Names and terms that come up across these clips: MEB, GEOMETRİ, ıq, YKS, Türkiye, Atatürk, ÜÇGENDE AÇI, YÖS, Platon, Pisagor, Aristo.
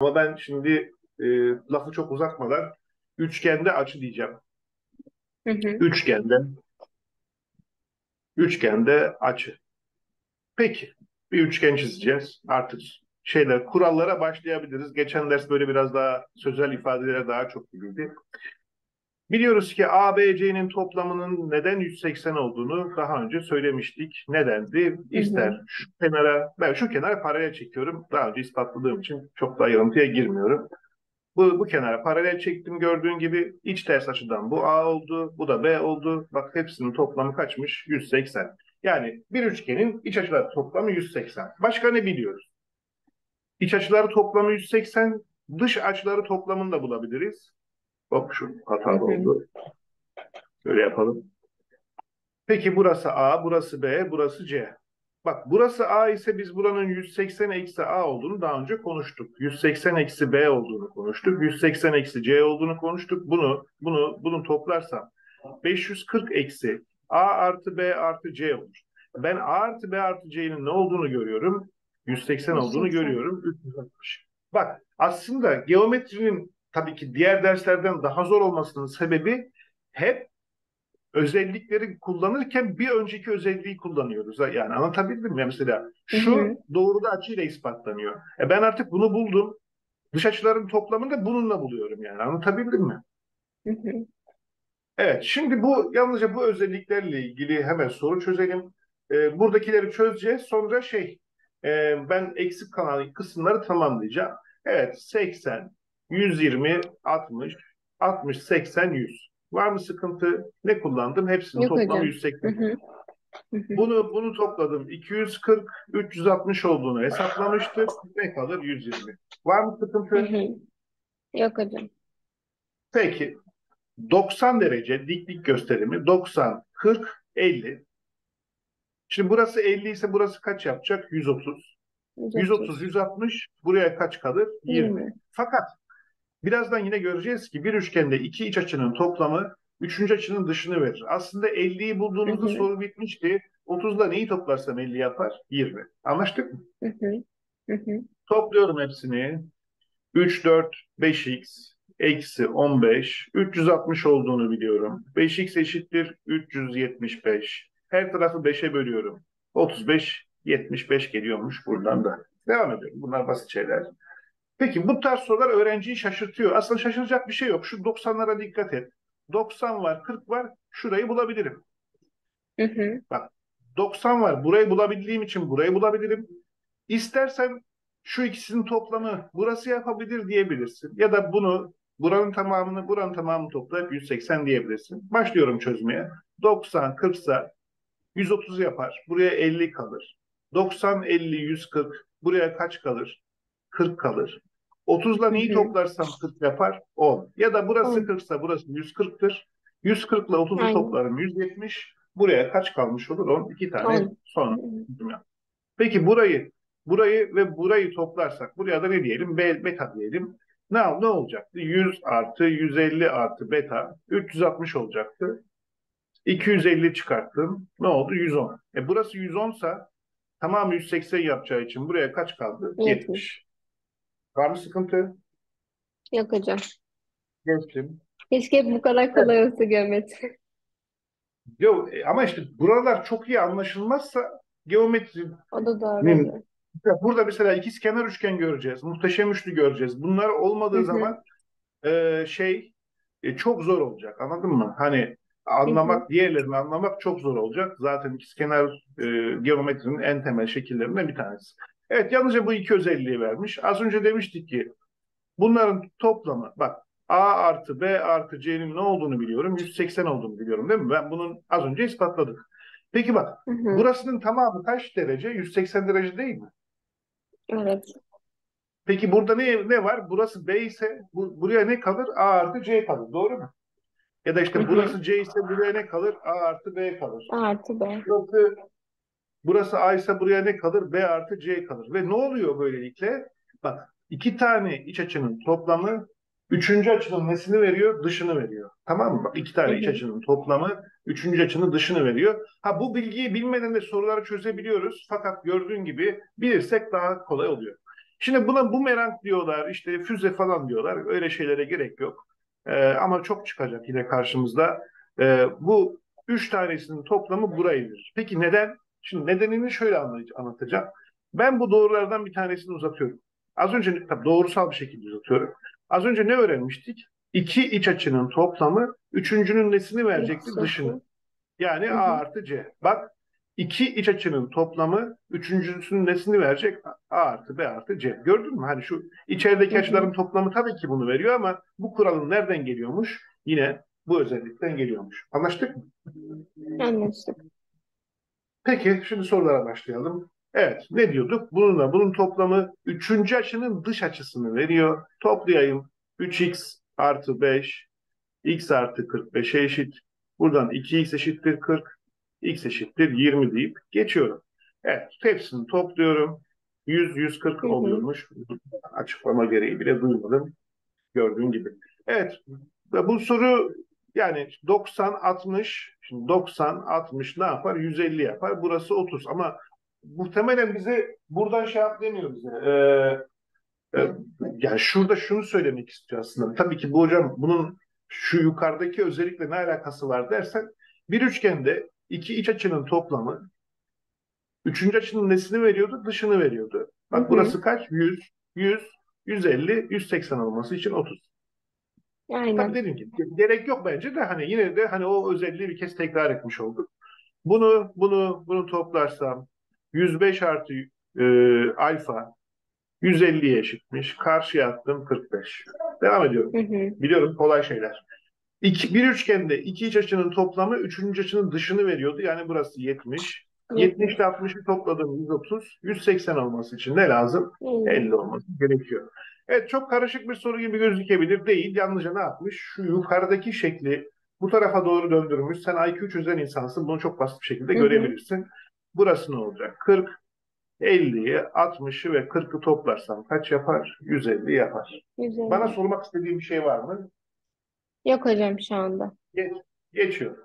Ama ben şimdi lafı çok uzatmadan üçgende açı diyeceğim. Hı hı. Üçgende açı. Peki bir üçgen çizeceğiz. Artık kurallara başlayabiliriz. Geçen ders böyle biraz daha sözel ifadelere daha çok girildi. Biliyoruz ki ABC'nin toplamının neden 180 olduğunu daha önce söylemiştik. Nedendi? İster şu kenara, ben şu kenara paralel çekiyorum. Daha önce ispatladığım için çok da ayrıntıya girmiyorum. Bu kenara paralel çektim, gördüğün gibi iç ters açıdan bu A oldu, bu da B oldu. Bak hepsinin toplamı kaçmış? 180. Yani bir üçgenin iç açıları toplamı 180. Başka ne biliyoruz? İç açıları toplamı 180, dış açıları toplamını da bulabiliriz. Bak şu hata oldu. Böyle yapalım. Peki burası A, burası B, burası C. Bak burası A ise biz buranın 180 eksi A olduğunu daha önce konuştuk. 180 eksi B olduğunu konuştuk. 180 eksi C olduğunu konuştuk. Bunu toplarsam 540 eksi A artı B artı C olur. Ben A artı B artı C'nin ne olduğunu görüyorum. 180 olduğunu görüyorum. 360. Bak aslında geometrinin tabii ki diğer derslerden daha zor olmasının sebebi hep özellikleri kullanırken bir önceki özelliği kullanıyoruz. Yani anlatabildim mi? Mesela şu doğruda açıyla ispatlanıyor. Ben artık bunu buldum. Dış açıların toplamını da bununla buluyorum yani. Anlatabildim mi? Evet. Şimdi yalnızca bu özelliklerle ilgili hemen soru çözelim. Buradakileri çözeceğiz. Sonra ben eksik kalan kısımları tamamlayacağım. Evet. 80, 120, 60, 60, 80, 100. Var mı sıkıntı? Ne kullandım? Hepsini toplam 180. Bunu topladım. 240, 360 olduğunu hesaplamıştık. Ne kalır? 120. Var mı sıkıntı? Yok hocam. Peki. 90 derece diklik gösterimi. 90, 40, 50. Şimdi burası 50 ise burası kaç yapacak? 130. 130, 160. Buraya kaç kalır? 20. Fakat birazdan yine göreceğiz ki bir üçgende iki iç açının toplamı üçüncü açının dışını verir. Aslında 50'yi bulduğumuzda soru bitmişti. 30'da neyi toplarsam 50 yapar? 20. Anlaştık mı? Topluyorum hepsini. 3, 4, 5x eksi 15. 360 olduğunu biliyorum. 5x eşittir 375. Her tarafı 5'e bölüyorum. 35, 75 geliyormuş buradan da. Devam ediyorum. Bunlar basit şeyler. Peki bu tarz sorular öğrenciyi şaşırtıyor. Aslında şaşıracak bir şey yok. Şu 90'lara dikkat et. 90 var, 40 var. Şurayı bulabilirim. Bak 90 var. Burayı bulabildiğim için burayı bulabilirim. İstersen şu ikisinin toplamı burası yapabilir diyebilirsin. Ya da buranın tamamını toplayıp 180 diyebilirsin. Başlıyorum çözmeye. 90, 40 ise 130 yapar. Buraya 50 kalır. 90, 50, 140. Buraya kaç kalır? 40 kalır. 30'la neyi toplarsam 40 yapar? 10. Ya da burası 40'sa burası 140'tır. 140'la 30'u toplarım 170. Buraya kaç kalmış olur? 10. 2 tane son. Peki burayı ve burayı toplarsak buraya da ne diyelim? Beta diyelim. Ne olacaktı? 100 artı 150 artı beta 360 olacaktı. 250 çıkarttım. Ne oldu? 110. Burası 110'sa tamam 180 yapacağı için buraya kaç kaldı? 70. Var mı sıkıntı? Yok hocam. Geçtim. Keşke bu kadar kolay olsa geometri. Yok ama işte buralar çok iyi anlaşılmazsa geometri... O da doğru. Burada mesela ikizkenar üçgen göreceğiz. Muhteşem üçlü göreceğiz. Bunlar olmadığı zaman çok zor olacak. Anladın mı? Hani anlamak, diğerlerini anlamak çok zor olacak. Zaten ikizkenar geometrinin en temel şekillerinden bir tanesi. Evet, yalnızca bu iki özelliği vermiş. Az önce demiştik ki bunların toplamı, bak A artı B artı C'nin ne olduğunu biliyorum. 180 olduğunu biliyorum değil mi? Ben bunun az önce ispatladık. Peki bak, burasının tamamı kaç derece? 180 derece değil mi? Evet. Peki burada ne var? Burası B ise buraya ne kalır? A artı C kalır. Doğru mu? Ya da işte burası C ise buraya ne kalır? A artı B kalır. A artı B. Burası A ise buraya ne kalır? B artı C kalır. Ve ne oluyor böylelikle? Bak iki tane iç açının toplamı üçüncü açının nesini veriyor? Dışını veriyor. Tamam mı? Bak iki tane iç açının toplamı üçüncü açının dışını veriyor. Ha bu bilgiyi bilmeden de soruları çözebiliyoruz. Fakat gördüğün gibi bilirsek daha kolay oluyor. Şimdi buna bumerang diyorlar, işte füze falan diyorlar. Öyle şeylere gerek yok. Ama çok çıkacak yine karşımızda. Bu üç tanesinin toplamı burayıdır. Peki neden? Şimdi nedenini şöyle anlatacağım. Ben bu doğrulardan bir tanesini uzatıyorum. Az önce tabii doğrusal bir şekilde uzatıyorum. Az önce ne öğrenmiştik? İki iç açının toplamı üçüncünün nesini verecekti? Dışını. Yani A artı C. Bak, iki iç açının toplamı üçüncüsünün nesini verecek? A artı B artı C. Gördün mü? Hani şu içerideki açıların toplamı tabii ki bunu veriyor ama bu kuralın nereden geliyormuş? Yine bu özellikten geliyormuş. Anlaştık mı? Anlaştık. Peki şimdi sorulara başlayalım. Evet, ne diyorduk? Bunun toplamı üçüncü açının dış açısını veriyor. Toplayayım. 3x artı 5 x artı 45'e eşit. Buradan 2x eşittir 40. X eşittir 20 deyip geçiyorum. Evet, hepsini topluyorum. 100, 140 oluyormuş. Açıklama gereği bile duymadım. Gördüğün gibi. Evet, bu soru yani 90, 60. Şimdi 90, 60 ne yapar? 150 yapar. Burası 30 ama muhtemelen bize buradan şey yap demiyor bize. Yani şurada şunu söylemek istiyor aslında. Tabii ki bu hocam bunun şu yukarıdaki özellikle ne alakası var dersen, bir üçgende İki iç açının toplamı üçüncü açının nesini veriyordu? Dışını veriyordu. Bak burası kaç? 100, 100, 150, 180 olması için 30. Aynen. Tabii dedim ki gerek yok bence de, hani yine de hani o özelliği bir kez tekrar etmiş olduk. Bunu toplarsam 105 artı alfa 150'ye eşitmiş. Karşıya attım 45. Devam ediyorum. Biliyorum kolay şeyler. Bir üçgende iki iç açının toplamı üçüncü açının dışını veriyordu. Yani burası 70. 70 ile 60'ı topladım 130. 180 olması için ne lazım? 50 olması gerekiyor. Evet, çok karışık bir soru gibi gözükebilir. Değil. Yalnızca ne yapmış? Şu yukarıdaki şekli bu tarafa doğru döndürmüş. Sen IQ çözen insansın. Bunu çok basit bir şekilde görebilirsin. Burası ne olacak? 40, 50'yi, 60'ı ve 40'ı toplarsam kaç yapar? 150 yapar. 150. Bana sormak istediğim bir şey var mı? Yok hocam şu anda. Geçiyorum.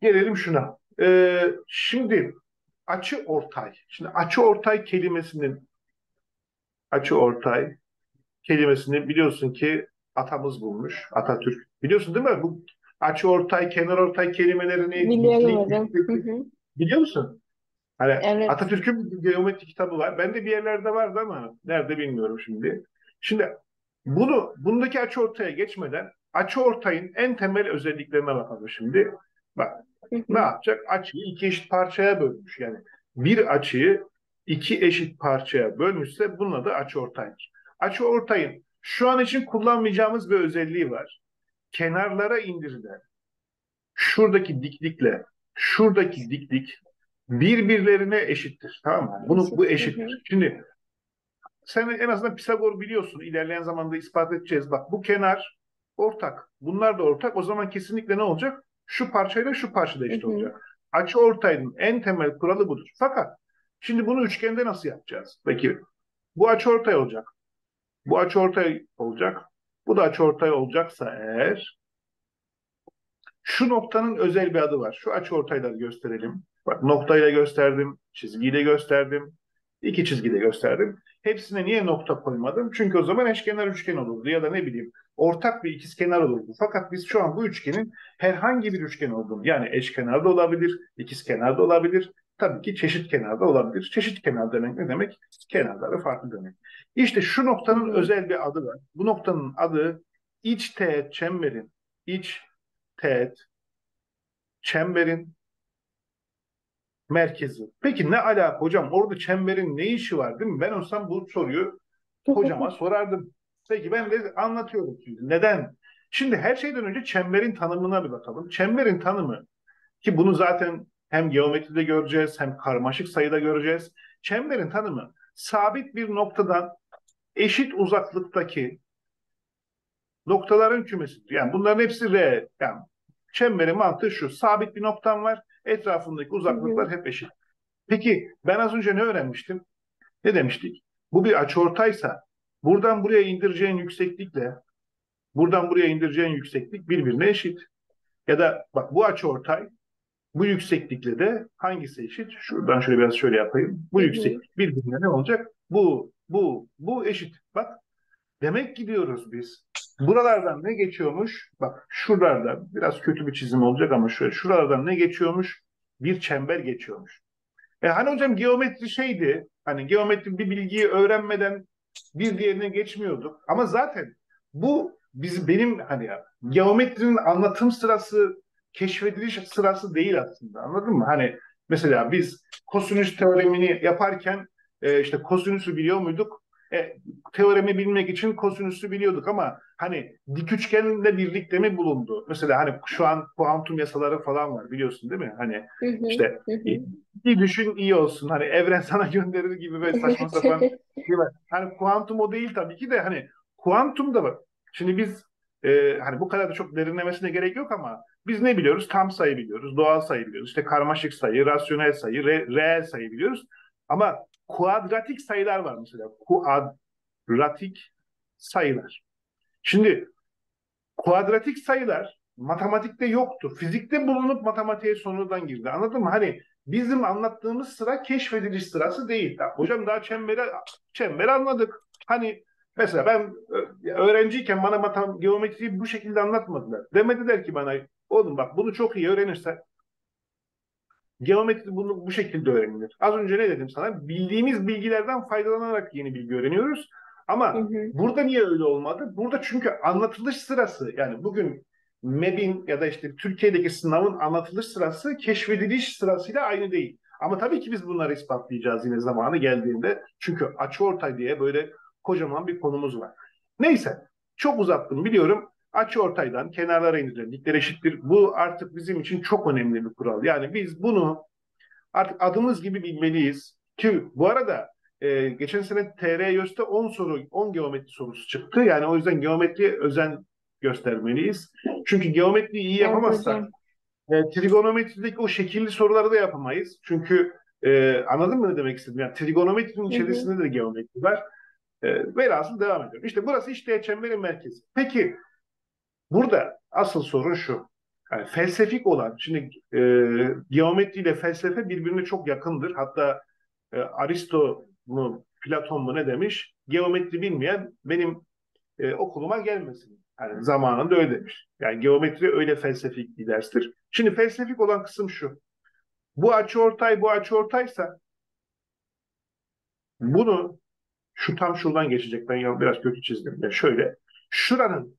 Gelelim şuna. Şimdi açıortay. Şimdi açıortay kelimesini biliyorsun ki atamız bulmuş. Atatürk. Biliyorsun değil mi? Bu açıortay, kenarortay kelimelerini biliyorum hocam. Biliyor musun? Hani evet. Atatürk'ün geometri kitabı var. Bende bir yerlerde vardı ama nerede bilmiyorum şimdi. Şimdi bundaki açıortaya geçmeden açıortayın en temel özelliklerine bakalım şimdi. Bak ne yapacak? Açıyı iki eşit parçaya bölmüş. Yani bir açıyı iki eşit parçaya bölmüşse bunun adı açıortay. Açıortayın şu an için kullanmayacağımız bir özelliği var. Kenarlara indirilen şuradaki diklikle şuradaki diklik birbirlerine eşittir. Tamam mı? Bu eşittir. Şimdi sen en azından Pisagor biliyorsun. İlerleyen zamanda ispat edeceğiz. Bak bu kenar ortak. Bunlar da ortak. O zaman kesinlikle ne olacak? Şu parçayla şu parça da eşit olacak. Açıortayın en temel kuralı budur. Fakat şimdi bunu üçgende nasıl yapacağız? Peki bu açıortay olacak. Bu açıortay olacak. Bu da açıortay olacaksa eğer, şu noktanın özel bir adı var. Şu açıortayları gösterelim. Bak noktayla gösterdim, çizgiyle gösterdim, iki çizgiyle gösterdim. Hepsine niye nokta koymadım? Çünkü o zaman eşkenar üçgen olurdu ya da ne bileyim ortak bir ikizkenar olurdu. Fakat biz şu an bu üçgenin herhangi bir üçgen olduğunu, yani eşkenar da olabilir, ikizkenar da olabilir, tabii ki çeşit kenar da olabilir. Çeşit kenar demek ne demek? Kenarları farklı demek. İşte şu noktanın özel bir adı var. Bu noktanın adı iç teğet çemberin, iç teğet çemberin merkezi. Peki ne alaka hocam? Orada çemberin ne işi var değil mi? Ben olsam bu soruyu hocama sorardım. Peki ben de anlatıyorum şimdi. Neden? Şimdi her şeyden önce çemberin tanımına bir bakalım. Çemberin tanımı ki bunu zaten hem geometride göreceğiz hem karmaşık sayıda göreceğiz. Çemberin tanımı sabit bir noktadan eşit uzaklıktaki noktaların kümesidir. Yani bunların hepsi R. Yani çemberin mantığı şu. Sabit bir noktam var. Etrafındaki uzaklıklar hep eşit. Peki ben az önce ne öğrenmiştim? Ne demiştik? Bu bir açıortaysa buradan buraya indireceğin yükseklikle buradan buraya indireceğin yükseklik birbirine eşit. Ya da bak bu açıortay Bu yükseklikle de hangisi eşit? Şuradan şöyle biraz şöyle yapayım. Bu yükseklik birbirine ne olacak? Bu eşit. Bak, demek gidiyoruz biz. Buralardan ne geçiyormuş? Bak şuralarda biraz kötü bir çizim olacak ama şöyle, şuralardan ne geçiyormuş? Bir çember geçiyormuş. Hani hocam geometri şeydi, hani geometri bir bilgiyi öğrenmeden bir diğerine geçmiyorduk. Ama zaten bu benim hani geometrinin anlatım sırası, keşfediliş sırası değil aslında, anladın mı? Hani mesela biz kosinüs teoremini yaparken işte kosinüsü biliyor muyduk? Teoremi bilmek için kosinüsü biliyorduk ama hani dik üçgenle birlikte mi bulundu? Mesela hani şu an kuantum yasaları falan var, biliyorsun değil mi? Hani işte iyi düşün iyi olsun, hani evren sana gönderir gibi böyle saçma sapan gibi. Hani kuantum o değil tabii ki de, hani kuantum da var. Şimdi biz hani bu kadar da çok derinlemesine gerek yok ama biz ne biliyoruz? Tam sayı biliyoruz, doğal sayı biliyoruz, işte karmaşık sayı, rasyonel sayı, reel sayı biliyoruz. Ama kuadratik sayılar var mesela. Kuadratik sayılar. Şimdi kuadratik sayılar matematikte yoktu. Fizikte bulunup matematiğe sonradan girdi. Anladın mı? Hani bizim anlattığımız sıra keşfediliş sırası değil. Hocam daha çemberi anladık. Hani mesela ben öğrenciyken bana geometriyi bu şekilde anlatmadılar. Demediler ki bana, oğlum bak bunu çok iyi öğrenirsen geometri bunu bu şekilde öğrenilir. Az önce ne dedim sana? Bildiğimiz bilgilerden faydalanarak yeni bilgi öğreniyoruz. Ama burada niye öyle olmadı? Burada çünkü anlatılış sırası, yani bugün MEB'in ya da işte Türkiye'deki sınavın anlatılış sırası keşfediliş sırasıyla aynı değil. Ama tabii ki biz bunları ispatlayacağız yine zamanı geldiğinde. Çünkü açıortay diye böyle kocaman bir konumuz var. Neyse, çok uzattım biliyorum. Açıortaydan kenarlara indirelim. Dikler eşittir. Bu artık bizim için çok önemli bir kural. Yani biz bunu artık adımız gibi bilmeliyiz. Ki bu arada geçen sene TR YÖS'te 10 soru, 10 geometri sorusu çıktı. Yani o yüzden geometriye özen göstermeliyiz. Çünkü geometriyi iyi yapamazsak trigonometrideki o şekilli soruları da yapamayız. Çünkü anladın mı ne demek istedim? Yani trigonometrinin içerisinde de geometri var. Velhasıl devam ediyorum. İşte burası işte çemberin merkezi. Peki burada asıl sorun şu, yani felsefik olan, şimdi geometri ile felsefe birbirine çok yakındır. Hatta Aristo mu, Platon mu ne demiş? Geometri bilmeyen benim okuluma gelmesin. Yani zamanında öyle demiş. Yani geometri öyle felsefik bir derstir. Şimdi felsefik olan kısım şu. Bu açıortay açıortaysa bunu şu tam şuradan geçecek. Ben biraz kötü çizdim. Yani şöyle. Şuranın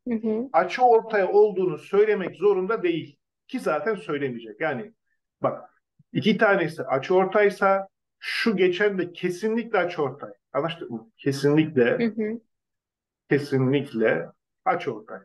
açıortay olduğunu söylemek zorunda değil. Ki zaten söylemeyecek. Yani bak, iki tanesi açıortaysa şu geçen de kesinlikle açıortay. Anlaştık mı? Kesinlikle kesinlikle açıortay.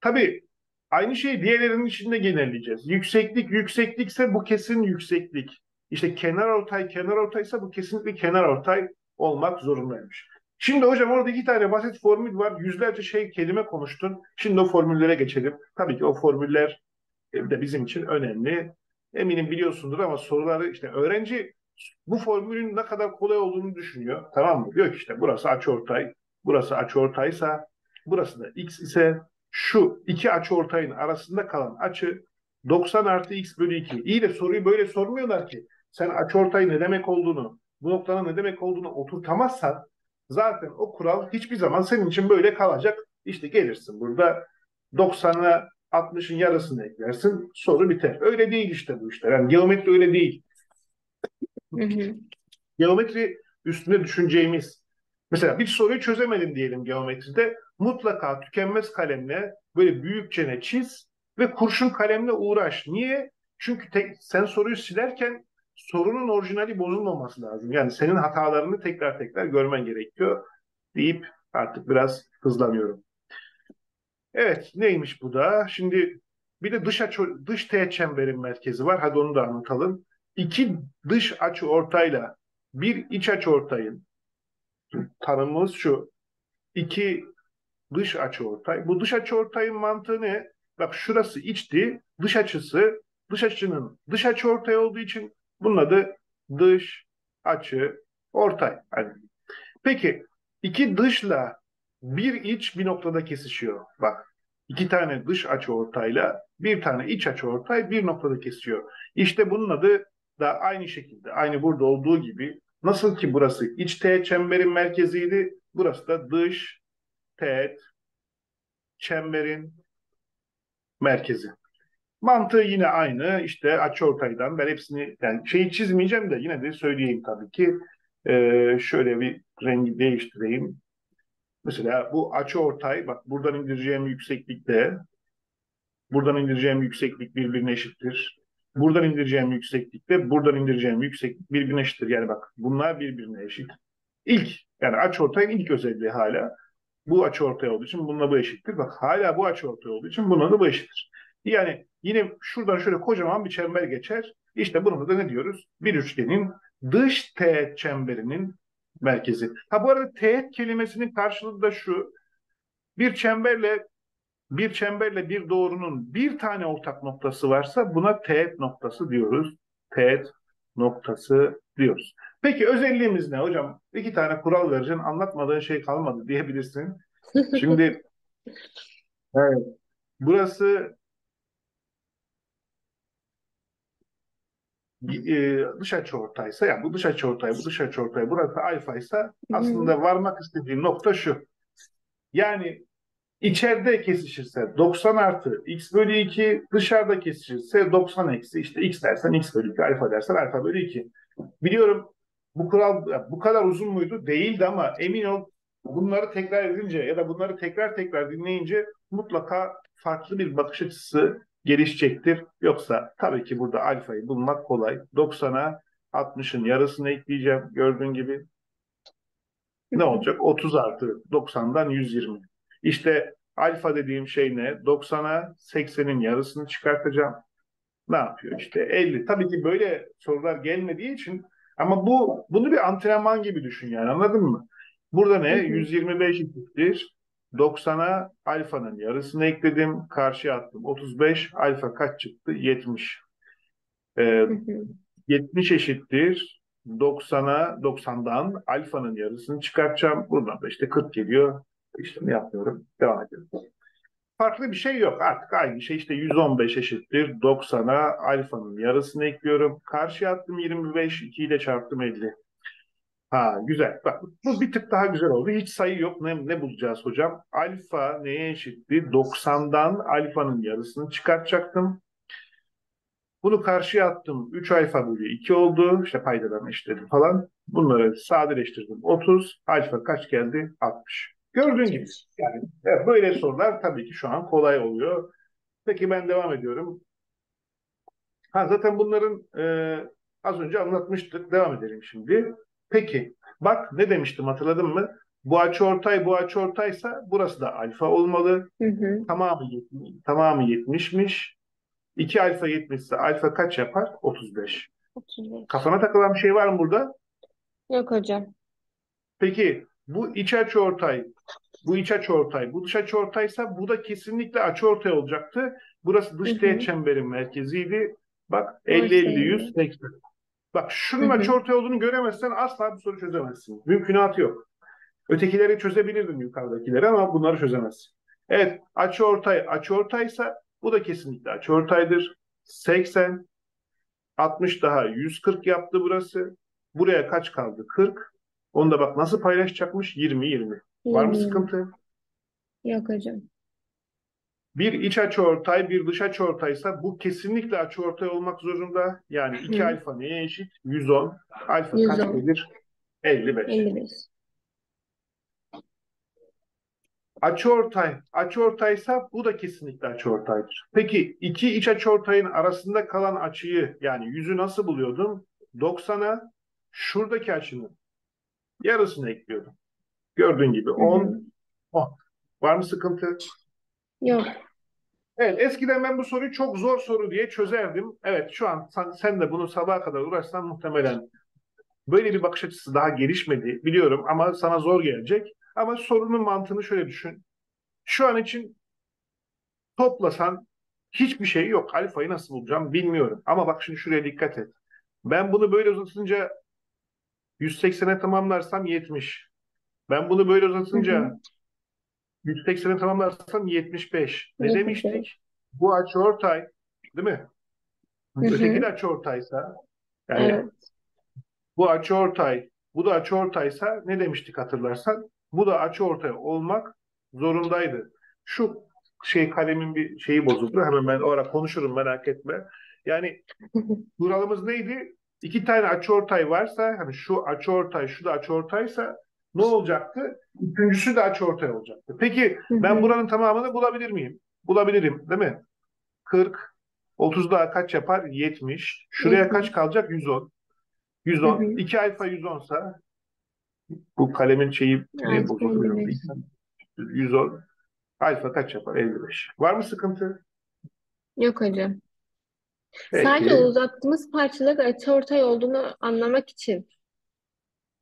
Tabii aynı şeyi diğerlerinin içinde genelleyeceğiz. Yükseklik yükseklikse bu kesin yükseklik. İşte kenarortay kenarortaysa bu kesinlikle kenarortay olmak zorundaymış. Şimdi hocam orada iki tane basit formül var. Yüzlerce kelime konuştun. Şimdi o formüllere geçelim. Tabii ki o formüller de bizim için önemli. Eminim biliyorsundur ama soruları işte öğrenci bu formülün ne kadar kolay olduğunu düşünüyor. Tamam mı? Diyor ki işte burası açıortay. Burası açıortaysa, burası da x ise şu iki açıortayın arasında kalan açı 90 + x/2. İyi de soruyu böyle sormuyorlar ki. Sen açıortay ne demek olduğunu, bu noktanın ne demek olduğunu oturtamazsan zaten o kural hiçbir zaman senin için böyle kalacak. İşte gelirsin burada 90'a 60'ın yarısını eklersin, soru biter. Öyle değil işte bu işler. Yani geometri öyle değil. Geometri üstüne düşüneceğimiz. Mesela bir soruyu çözemedim diyelim geometride. Mutlaka tükenmez kalemle böyle büyükçene çiz ve kurşun kalemle uğraş. Niye? Çünkü sen soruyu silerken sorunun orijinali bozulmaması lazım. Yani senin hatalarını tekrar tekrar görmen gerekiyor deyip artık biraz hızlanıyorum. Evet, neymiş bu da? Şimdi bir de dış teğet çemberin merkezi var. Hadi onu da anlatalım. İki dış açı ortayla bir iç açı ortayın tanımımız şu. İki dış açı ortay. Bu dış açı ortayın mantığı ne? Bak şurası içti. Dış açısı, dış açının dış açı ortay olduğu için bunun adı dış açı ortay. Yani. Peki iki dışla bir iç bir noktada kesişiyor. Bak 2 tane dış açıortayla bir tane iç açıortay bir noktada kesiyor. İşte bunun adı da aynı şekilde, aynı burada olduğu gibi, nasıl ki burası iç teğet çemberin merkeziydi, burası da dış teğet çemberin merkezi. Mantığı yine aynı. İşte açıortaydan ben hepsini, yani şeyi çizmeyeceğim de yine de söyleyeyim tabii ki. Şöyle bir rengi değiştireyim. Mesela bu açıortay, bak buradan indireceğim yükseklikte, buradan indireceğim yükseklik birbirine eşittir. Buradan indireceğim yükseklikte, buradan indireceğim yükseklik birbirine eşittir. Yani bak bunlar birbirine eşit. İlk, yani açıortayın ilk özelliği hala bu açıortay olduğu için bununla bu eşittir. Bak hala bu açıortay olduğu için bununla da bu eşittir. Yani yine şuradan şöyle kocaman bir çember geçer. İşte bunu da ne diyoruz? Bir üçgenin dış teğet çemberinin merkezi. Ha bu arada teğet kelimesinin karşılığı da şu. Bir çemberle bir doğrunun bir tane ortak noktası varsa buna teğet noktası diyoruz. Teğet noktası diyoruz. Peki özelliğimiz ne hocam? 2 tane kural vereceğim. Anlatmadığın şey kalmadı diyebilirsin. Şimdi evet, burası dış açıortaysa, yani bu dış açıortay, bu dış açıortay, burası alfaysa aslında varmak istediğim nokta şu. Yani içeride kesişirse 90 artı x bölü 2, dışarıda kesişirse 90 eksi, işte x dersen x bölü 2, alfa dersen alfa bölü 2. Biliyorum bu kural bu kadar uzun muydu? Değildi ama emin ol bunları tekrar edince ya da bunları tekrar dinleyince mutlaka farklı bir bakış açısı gelişecektir. Yoksa tabii ki burada alfayı bulmak kolay. 90'a 60'ın yarısını ekleyeceğim gördüğün gibi. Ne olacak? 30 artı 90'dan 120. İşte alfa dediğim şey ne? 90'a 80'in yarısını çıkartacağım. Ne yapıyor? İşte 50. Tabii ki böyle sorular gelmediği için, ama bunu bir antrenman gibi düşün yani, anladın mı? Burada ne? 125 eşittir. 90'a alfanın yarısını ekledim. Karşıya attım. 35. Alfa kaç çıktı? 70. 70 eşittir. 90'dan alfanın yarısını çıkartacağım. Buradan da işte 40 geliyor. İşlemi yapıyorum. Devam ediyorum. Farklı bir şey yok. Artık aynı şey. İşte 115 eşittir. 90'a alfanın yarısını ekliyorum. Karşıya attım 25. 2 ile çarptım 50. Ha güzel. Bak bu bir tık daha güzel oldu. Hiç sayı yok. Ne bulacağız hocam? Alfa neye eşitti? 90'dan alfanın yarısını çıkartacaktım. Bunu karşıya attım. 3 alfa bölü 2 oldu. İşte paydalarını eşitledim falan. Bunları sadeleştirdim. 30. Alfa kaç geldi? 60. Gördüğün gibi. Yani evet, böyle sorular tabii ki şu an kolay oluyor. Peki ben devam ediyorum. Ha zaten bunların az önce anlatmıştık. Devam edelim şimdi. Peki bak ne demiştim, hatırladın mı? Bu açıortay açıortaysa burası da alfa olmalı. Tamamı 70'miş. 2 alfa 70 ise alfa kaç yapar? 35. Kafana takılan bir şey var mı burada? Yok hocam. Peki bu iç açıortay, bu dış açıortaysa bu da kesinlikle açıortay olacaktı. Burası dış teğet çemberin merkeziydi. Bak 50, 50, 100, 80. Bak şunun açıortay olduğunu göremezsen asla bu soru çözemezsin. Mümkünatı yok. Ötekileri çözebilirdin, yukarıdakileri, ama bunları çözemezsin. Evet, açıortaysa bu da kesinlikle açıortaydır. 80, 60 daha 140 yaptı burası. Buraya kaç kaldı? 40. Onu da bak nasıl paylaşacakmış? 20. Var mı sıkıntı? Yok hocam. Bir iç açıortay, bir dış açıortaysa bu kesinlikle açıortay olmak zorunda. Yani 2 alfa neye eşit? 110. Alfa kaç gelir? 55. Açıortaysa bu da kesinlikle açıortaydır. Peki iki iç açıortayın arasında kalan açıyı, yani yüzü nasıl buluyordum? 90'a şuradaki açının yarısını ekliyordum. Gördüğün gibi 10. Var mı sıkıntı? Yok. Evet, eskiden ben bu soruyu çok zor soru diye çözerdim. Evet, şu an sen de bunu sabaha kadar uğraşsan muhtemelen böyle bir bakış açısı daha gelişmedi biliyorum, ama sana zor gelecek. Ama sorunun mantığını şöyle düşün. Şu an için toplasan hiçbir şey yok. Alfayı nasıl bulacağım bilmiyorum. Ama bak şimdi şuraya dikkat et. Ben bunu böyle uzatınca 180'e tamamlarsam 70. Ben bunu böyle uzatınca 180'i tamamlarsam 75. Ne demiştik? Bu açıortay, değil mi? Öteki de açıortaysa, yani evet, bu açıortay, bu da açıortaysa ne demiştik hatırlarsan? Bu da açıortay olmak zorundaydı. Şu şey, kalemin bir şeyi bozuldu. Hemen ben o ara konuşurum, merak etme. Yani kuralımız neydi? İki tane açıortay varsa, hani şu açıortay, şu da açıortaysa ne olacaktı? Üçüncüsü de açıortay olacaktı. Peki ben buranın tamamını bulabilir miyim? Bulabilirim, değil mi? 40, 30 daha kaç yapar? 70. Şuraya kaç kalacak? 110. 110. 2 alfa 110'sa, bu kalemin şeyi bozuluyor. 110. Alfa kaç yapar? 55. Var mı sıkıntı? Yok hocam. Peki. Sadece uzattığımız parçalar açıortay olduğunu anlamak için.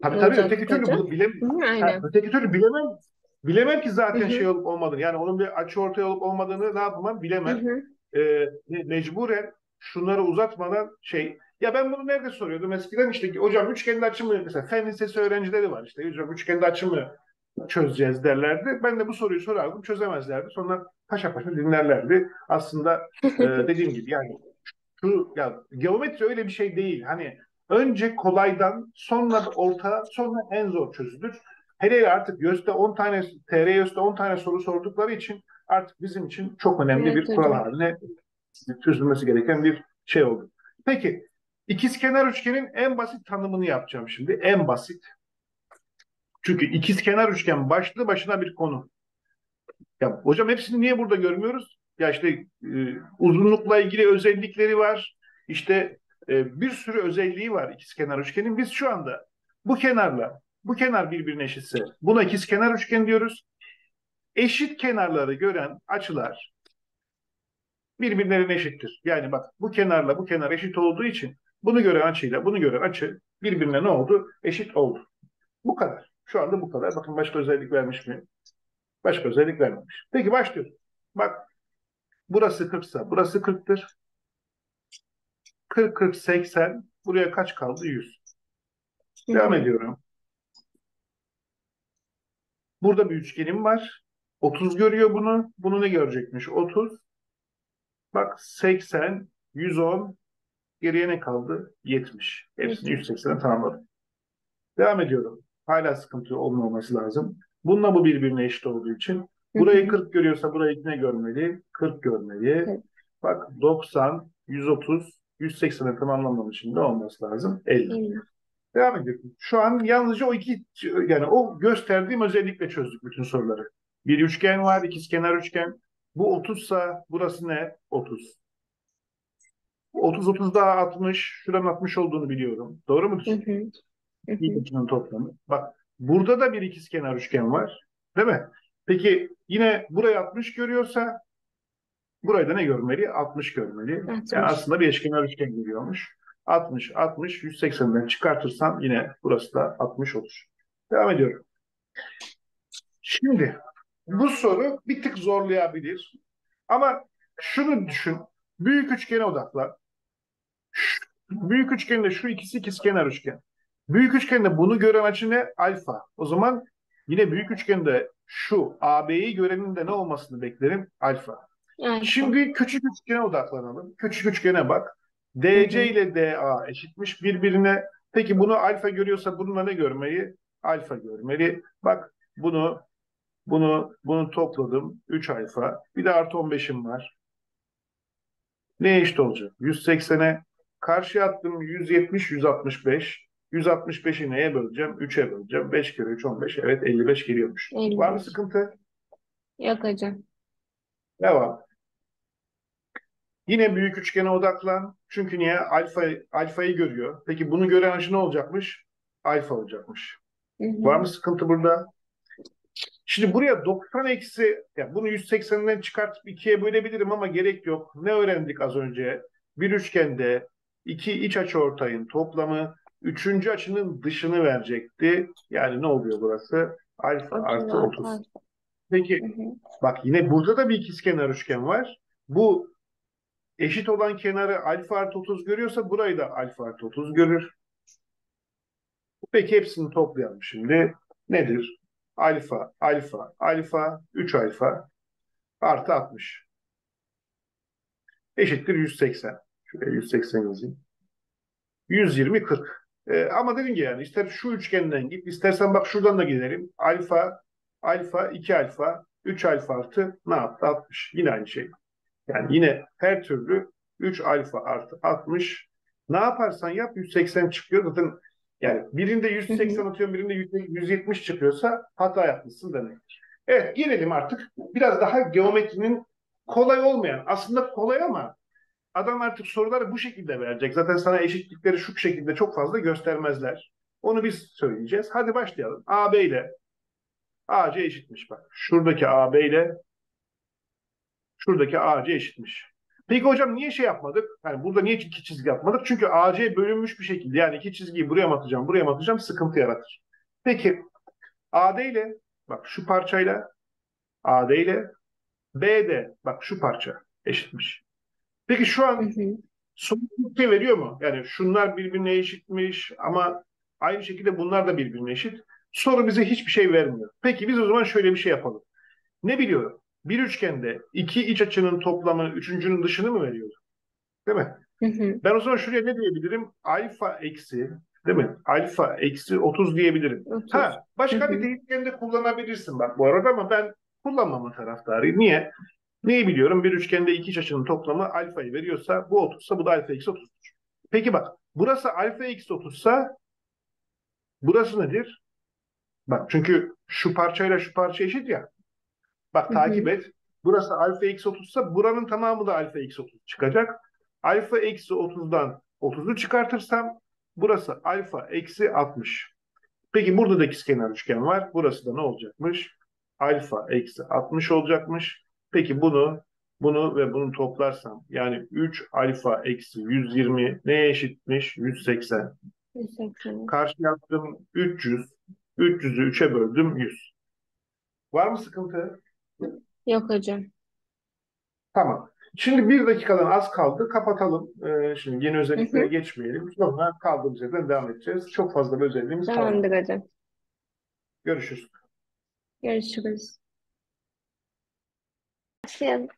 Tabii tabii, öteki türlü bunu bilemem. Öteki türlü bilemem. Bilemem ki zaten şey olup olmadığını. Yani onun bir açıortay olup olmadığını ne yapmam bilemem. Mecburen şunları uzatmadan şey. Ya ben bunu nerede soruyordum eskiden, işte hocam üçgende açı mı, mesela fen lisesi öğrencileri var, işte hocam üçgende açı mı çözeceğiz derlerdi. Ben de bu soruyu sorardım, çözemezlerdi. Sonra paşa paşa dinlerlerdi. Aslında dediğim gibi yani şu, ya geometri öyle bir şey değil. Hani önce kolaydan, sonra orta, sonra en zor çözülür. Hele artık YÖS'te 10 tane, TR YÖS'te 10 tane soru sordukları için artık bizim için çok önemli bir kural haline çözülmesi gereken bir şey oldu. Peki ikizkenar üçgenin en basit tanımını yapacağım şimdi. En basit. Çünkü ikizkenar üçgen başlı başına bir konu. Ya hocam hepsini niye burada görmüyoruz? Ya işte uzunlukla ilgili özellikleri var. İşte bir sürü özelliği var ikizkenar üçgenin. Biz şu anda bu kenarla bu kenar birbirine eşitse buna ikizkenar üçgen diyoruz. Eşit kenarları gören açılar birbirlerine eşittir. Yani bak, bu kenarla bu kenar eşit olduğu için bunu gören açıyla bunu gören açı birbirine ne oldu? Eşit oldu. Bu kadar. Şu anda bu kadar. Bakın başka özellik vermiş mi? Başka özellik vermemiş. Peki başlıyoruz. Bak, burası 40'sa burası 40'tır. 40, 40, 80. Buraya kaç kaldı? 100. Devam ediyorum. Burada bir üçgenim var. 30 görüyor bunu. Bunu ne görecekmiş? 30. Bak 80, 110. Geriye ne kaldı? 70. Hepsini 180'e tamamladım. Devam ediyorum. Hala sıkıntı olmaması lazım. Bununla bu birbirine eşit olduğu için. Burayı 40 görüyorsa burayı ne görmeli? 40 görmeli. Bak 90, 130, 180'e tamamlamam için ne olması lazım? 50. Devam ediyorum. Şu an yalnızca o iki, yani o gösterdiğim özellikle çözdük bütün soruları. Bir üçgen var, ikizkenar üçgen. Bu 30'sa burası ne? 30. 30, 30 daha 60. Şuranın 60 olduğunu biliyorum. Doğru mu? İlk üçünün toplamı. Bak burada da bir ikizkenar üçgen var. Değil mi? Peki yine burayı 60 görüyorsa burayı da ne görmeli? 60 görmeli. 60. Yani aslında bir eşkenar üçgen görüyormuş. 60, 60, 180'den çıkartırsam yine burası da 60 olur. Devam ediyorum. Şimdi bu soru bir tık zorlayabilir. Ama şunu düşün. Büyük üçgene odaklan. Büyük üçgende şu ikisi ikizkenar üçgen. Büyük üçgende bunu gören açı ne? Alfa. O zaman yine büyük üçgende şu AB'yi görenin de ne olmasını beklerim? Alfa. Yani. Şimdi küçük üçgene odaklanalım. Küçük üçgene bak. DC ile DA eşitmiş birbirine. Peki bunu alfa görüyorsa bununla ne görmeyi? Alfa görmeli. Bak bunu topladım. 3 alfa. Bir de artı 15'im var. Neye eşit olacak? 180'e. Karşıya attım. 170, 165. 165'i neye böleceğim? 3'e böleceğim. 5 kere 3, 15. Evet, 55 geliyormuş. 55. Var mı sıkıntı? Yok hocam. Devam. Yine büyük üçgene odaklan. Çünkü niye? Alfayı görüyor. Peki bunu gören açı ne olacakmış? Alfa olacakmış. Var mı sıkıntı burada? Şimdi buraya 90 eksi, yani bunu 180'den çıkartıp 2'ye bölebilirim ama gerek yok. Ne öğrendik az önce? Bir üçgende iki iç açıortayın toplamı üçüncü açının dışını verecekti. Yani ne oluyor burası? Alfa artı 30. Peki bak yine burada da bir ikizkenar üçgen var. Bu eşit olan kenarı alfa artı 30 görüyorsa burayı da alfa artı 30 görür. Peki hepsini toplayalım şimdi. Nedir? alfa, alfa, alfa, 3 alfa artı 60 eşittir 180. Şöyle 180 yazayım. 120, 40. Ama dedim ki yani ister şu üçgenden git, istersen bak şuradan da gidelim. Alfa, alfa, 2 alfa, 3 alfa artı ne yaptı? 60. Yine aynı şey. Yani yine her türlü 3 alfa artı 60. Ne yaparsan yap 180 çıkıyor. Zaten yani birinde 180 atıyorum, birinde 170 çıkıyorsa hata yapmışsın demektir. Evet, gelelim artık biraz daha geometrinin kolay olmayan, aslında kolay ama adam artık soruları bu şekilde verecek. Zaten sana eşitlikleri şu şekilde çok fazla göstermezler. Onu biz söyleyeceğiz. Hadi başlayalım. AB ile AC eşitmiş bak. Şuradaki AB ile şuradaki AC eşitmiş. Peki hocam niye şey yapmadık? Yani burada niye iki çizgi yapmadık? Çünkü AC bölünmüş bir şekilde. Yani iki çizgiyi buraya mı atacağım, buraya mı atacağım? Sıkıntı yaratır. Peki AD ile bak şu parçayla AD ile BD bak şu parça eşitmiş. Peki şu an sonuç ne veriyor mu? Yani şunlar birbirine eşitmiş ama aynı şekilde bunlar da birbirine eşit. Soru bize hiçbir şey vermiyor. Peki biz o zaman şöyle bir şey yapalım. Ne biliyorum? Bir üçgende iki iç açının toplamı üçüncünün dışını mı veriyordu? Değil mi? Ben o zaman şuraya ne diyebilirim? Alfa eksi, değil mi? Alfa eksi 30 diyebilirim. 30. Ha, başka bir değişken de kullanabilirsin bak bu arada ama ben kullanmamın taraftarıyım. Niye? Neyi biliyorum? Bir üçgende iki iç açının toplamı alfayı veriyorsa bu 30'sa bu da alfa eksi 30'dur. Peki bak burası alfa eksi 30'sa burası nedir? Bak çünkü şu parçayla şu parça eşit ya. Bak takip et. Burası alfa eksi 30'sa buranın tamamı da alfa eksi 30 çıkacak. Alfa eksi 30'dan 30'u çıkartırsam burası alfa eksi 60. Peki burada da ikizkenar üçgen var. Burası da ne olacakmış? Alfa eksi 60 olacakmış. Peki bunu ve bunu toplarsam yani 3 alfa eksi 120 neye eşitmiş? 180. 180. Karşı yaptım 300. 300'ü 3'e böldüm 100. Var mı sıkıntı? Yok hocam. Tamam. Şimdi bir dakikadan az kaldı. Kapatalım. Şimdi yeni özelliklere geçmeyelim. Sonra kaldığımız yerden devam edeceğiz. Çok fazla bir özelliğimiz kaldı. Tamamdır hocam. Görüşürüz. Görüşürüz. Başlayalım.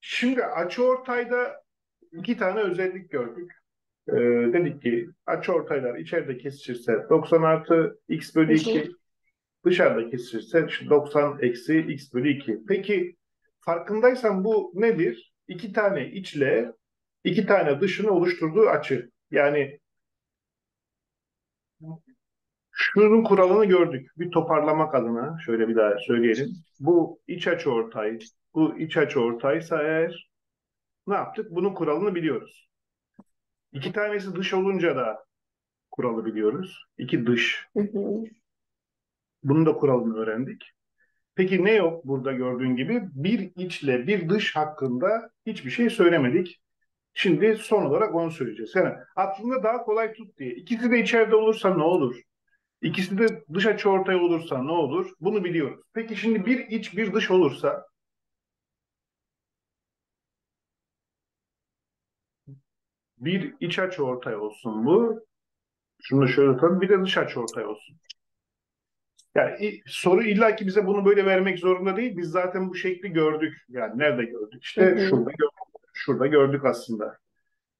Şimdi açıortayda iki tane özellik gördük. Dedik ki açıortaylar içeride kesişirse 90 artı x bölü 2. Dışarıda kesişirse 90 eksi x bölü 2. Peki farkındaysan bu nedir? İki tane içle iki tane dışını oluşturduğu açı. Yani şunun kuralını gördük. Bir toparlamak adına şöyle bir daha söyleyelim. Bu iç açı ortay. Bu iç açı ortaysa eğer ne yaptık? Bunun kuralını biliyoruz. İki tanesi dış olunca da kuralı biliyoruz. İki dış. Bunun da kuralını öğrendik. Peki ne yok burada gördüğün gibi? Bir içle bir dış hakkında hiçbir şey söylemedik. Şimdi son olarak onu söyleyeceğiz. Yani aklında daha kolay tut diye. İkisi de içeride olursa ne olur? İkisi de dış açıortay olursa ne olur? Bunu biliyoruz. Peki şimdi bir iç bir dış olursa bir iç açıortay olsun bu. Şunu da şöyle atalım. Bir de dış açıortay olsun. Yani soru illa ki bize bunu böyle vermek zorunda değil. Biz zaten bu şekli gördük. Yani nerede gördük? İşte şurada gördük. Şurada gördük aslında.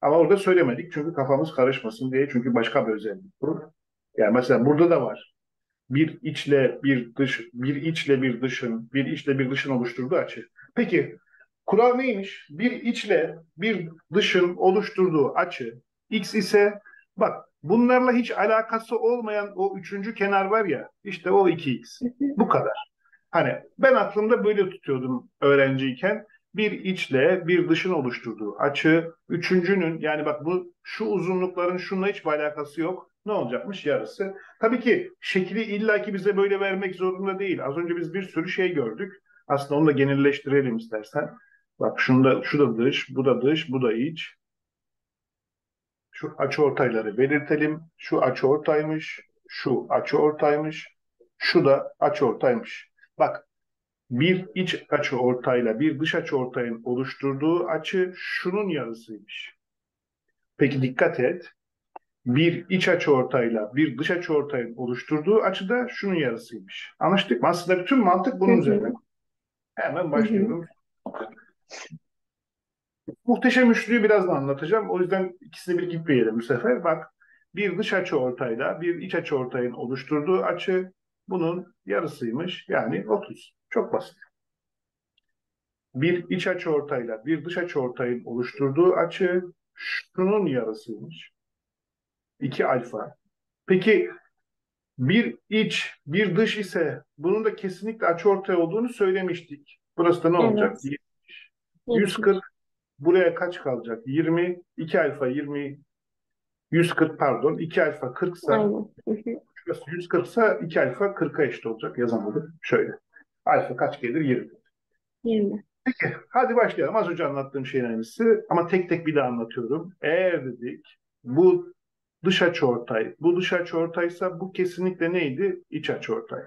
Ama orada söylemedik. Çünkü kafamız karışmasın diye. Çünkü başka bir özellik bu. Yani mesela burada da var. Bir içle bir dış, bir içle bir dışın, bir içle bir dışın oluşturduğu açı. Peki kural neymiş? Bir içle bir dışın oluşturduğu açı x ise bak bunlarla hiç alakası olmayan o üçüncü kenar var ya, işte o 2x. Bu kadar. Hani ben aklımda böyle tutuyordum öğrenciyken. Bir içle bir dışın oluşturduğu açı, üçüncünün yani bak bu şu uzunlukların şununla hiçbir alakası yok. Ne olacakmış? Yarısı. Tabii ki şekli illaki bize böyle vermek zorunda değil. Az önce biz bir sürü şey gördük. Aslında onu da genelleştirelim istersen. Bak şunda, şu da dış, bu da dış, bu da iç. Şu açıortayları belirtelim. Şu açıortaymış, şu açıortaymış, şu da açıortaymış. Bak bir iç açıortayla bir dış açıortayın oluşturduğu açı şunun yarısıymış. Peki dikkat et. bir iç açıortayla bir dış açıortayın oluşturduğu açı da şunun yarısıymış. Anlaştık mı? Aslında bütün mantık bunun üzerine. Hemen başlıyorum. Muhteşem üçlüyü birazdan anlatacağım. O yüzden ikisini bir gitmeyelim bu sefer. Bak, bir dış açıortayla bir iç açıortayın oluşturduğu açı bunun yarısıymış. Yani 30. Çok basit. Bir iç açıortayla bir dış açıortayın oluşturduğu açı şunun yarısıymış. 2 alfa. Peki bir iç, bir dış ise bunun da kesinlikle açıortay olduğunu söylemiştik. Burası da ne olacak? 140. Buraya kaç kalacak? 20. 2 alfa 20. 140 pardon. 2 alfa 40 ise 140 ise 2 alfa 40'a eşit olacak. Yazamadım. Şöyle. Alfa kaç gelir? 20. 20. Peki. Hadi başlayalım. Az önce anlattığım şeyin aynısı. Ama tek tek bir daha anlatıyorum. Eğer dedik bu dış açıortay. Bu dış açıortaysa bu kesinlikle neydi? İç açıortay.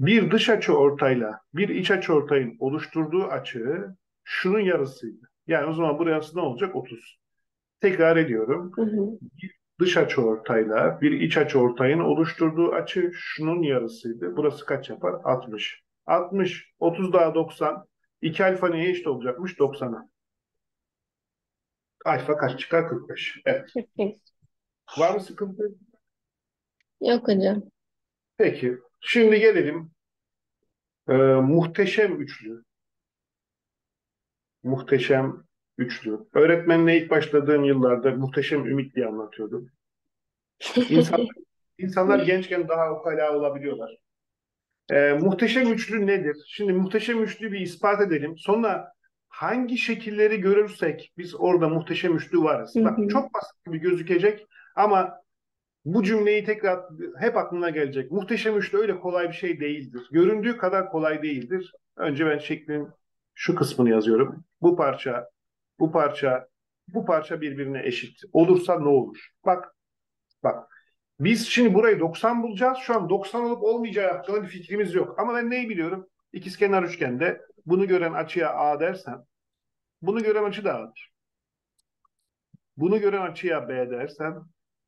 Bir dış açıortayla bir iç açıortayın oluşturduğu açı şunun yarısıydı. Yani o zaman burası ne olacak? 30. Tekrar ediyorum. Bir dış açıortayla bir iç açıortayın oluşturduğu açı şunun yarısıydı. Burası kaç yapar? 60. 60. 30 daha 90. 2 alfa neye eşit olacakmış? 90'a. Alfa kaç çıkar? 45. Evet. 45. Var mı sıkıntı? Yok hocam. Peki. Şimdi gelelim muhteşem üçlü. Muhteşem üçlü. Öğretmenle ilk başladığım yıllarda muhteşem ümit diye anlatıyordum. İnsanlar gençken daha ukala olabiliyorlar. Muhteşem üçlü nedir? Şimdi muhteşem üçlüyü bir ispat edelim. Sonra hangi şekilleri görürsek biz orada muhteşem üçlü varız. Bak, çok basit gibi gözükecek ama bu cümleyi tekrar hep aklına gelecek. Muhteşem üçlü öyle kolay bir şey değildir. Göründüğü kadar kolay değildir. Önce ben şeklin şu kısmını yazıyorum. Bu parça, bu parça, bu parça birbirine eşit. Olursa ne olur? Bak, bak. Biz şimdi burayı 90 bulacağız. Şu an 90 olup olmayacağı hakkında bir fikrimiz yok. Ama ben neyi biliyorum? İkizkenar üçgende bunu gören açıya A dersen, bunu gören açı da A'dır. Bunu gören açıya B dersen,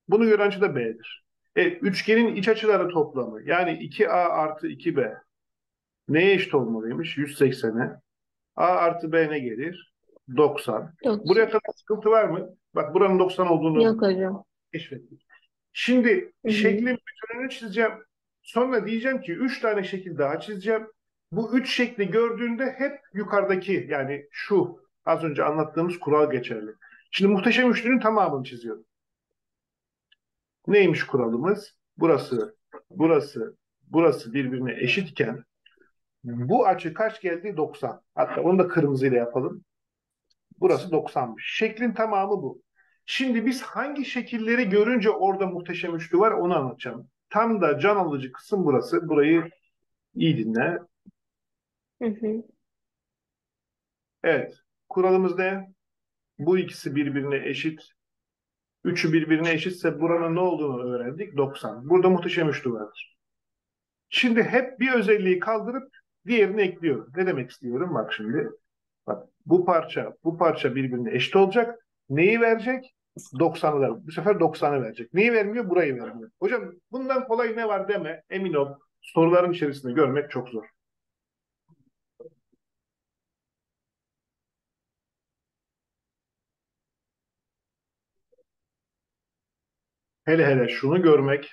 bunu gören açı da B'dir. Üçgenin iç açıları toplamı, yani 2A artı 2B neye eşit olmalıymış? 180'e. A artı B ne gelir? 90. Yok. Buraya kadar sıkıntı var mı? Bak, buranın 90 olduğunu yok hocam. Keşfettik. Şimdi şeklin bütününü çizeceğim. Sonra diyeceğim ki 3 tane şekil daha çizeceğim. Bu 3 şekli gördüğünde hep yukarıdaki, yani şu az önce anlattığımız kural geçerli. Şimdi muhteşem üçlünün tamamını çiziyorum. Neymiş kuralımız? Burası, burası, burası birbirine eşitken bu açı kaç geldi? 90. Hatta onu da kırmızıyla yapalım. Burası 90'mış. Şeklin tamamı bu. Şimdi biz hangi şekilleri görünce orada muhteşem üçlü var onu anlatacağım. Tam da can alıcı kısım burası. Burayı iyi dinle. Evet. Kuralımız ne? Bu ikisi birbirine eşit. Üçü birbirine eşitse buranın ne olduğunu öğrendik. 90. Burada muhteşem üçlü vardır. Şimdi hep bir özelliği kaldırıp diğerini ekliyorum. Ne demek istiyorum? Bak şimdi. Bak, bu parça, bu parça birbirine eşit olacak. Neyi verecek? 90'ı verecek. Bu sefer 90'ı verecek. Neyi vermiyor? Burayı vermiyor. Hocam bundan kolay ne var deme. Emin ol. Soruların içerisinde görmek çok zor. Hele hele şunu görmek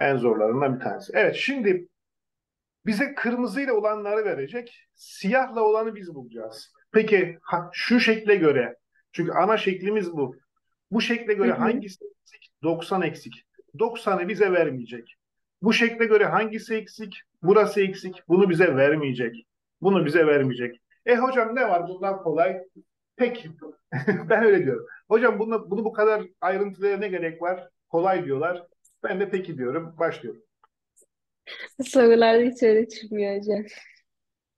en zorlarından bir tanesi. Evet, şimdi bize kırmızıyla olanları verecek, siyahla olanı biz bulacağız. Peki şu şekle göre, çünkü ana şeklimiz bu. Bu şekle göre hangisi eksik? 90 eksik. 90'ı bize vermeyecek. Bu şekle göre hangisi eksik? Burası eksik. Bunu bize vermeyecek. Bunu bize vermeyecek. Hocam ne var bundan kolay? Peki. Ben öyle diyorum. Hocam bunu bu kadar ayrıntılara ne gerek var? Kolay diyorlar. Ben de peki diyorum. Başlıyorum. Sorular hiç öyle çıkmıyor hocam.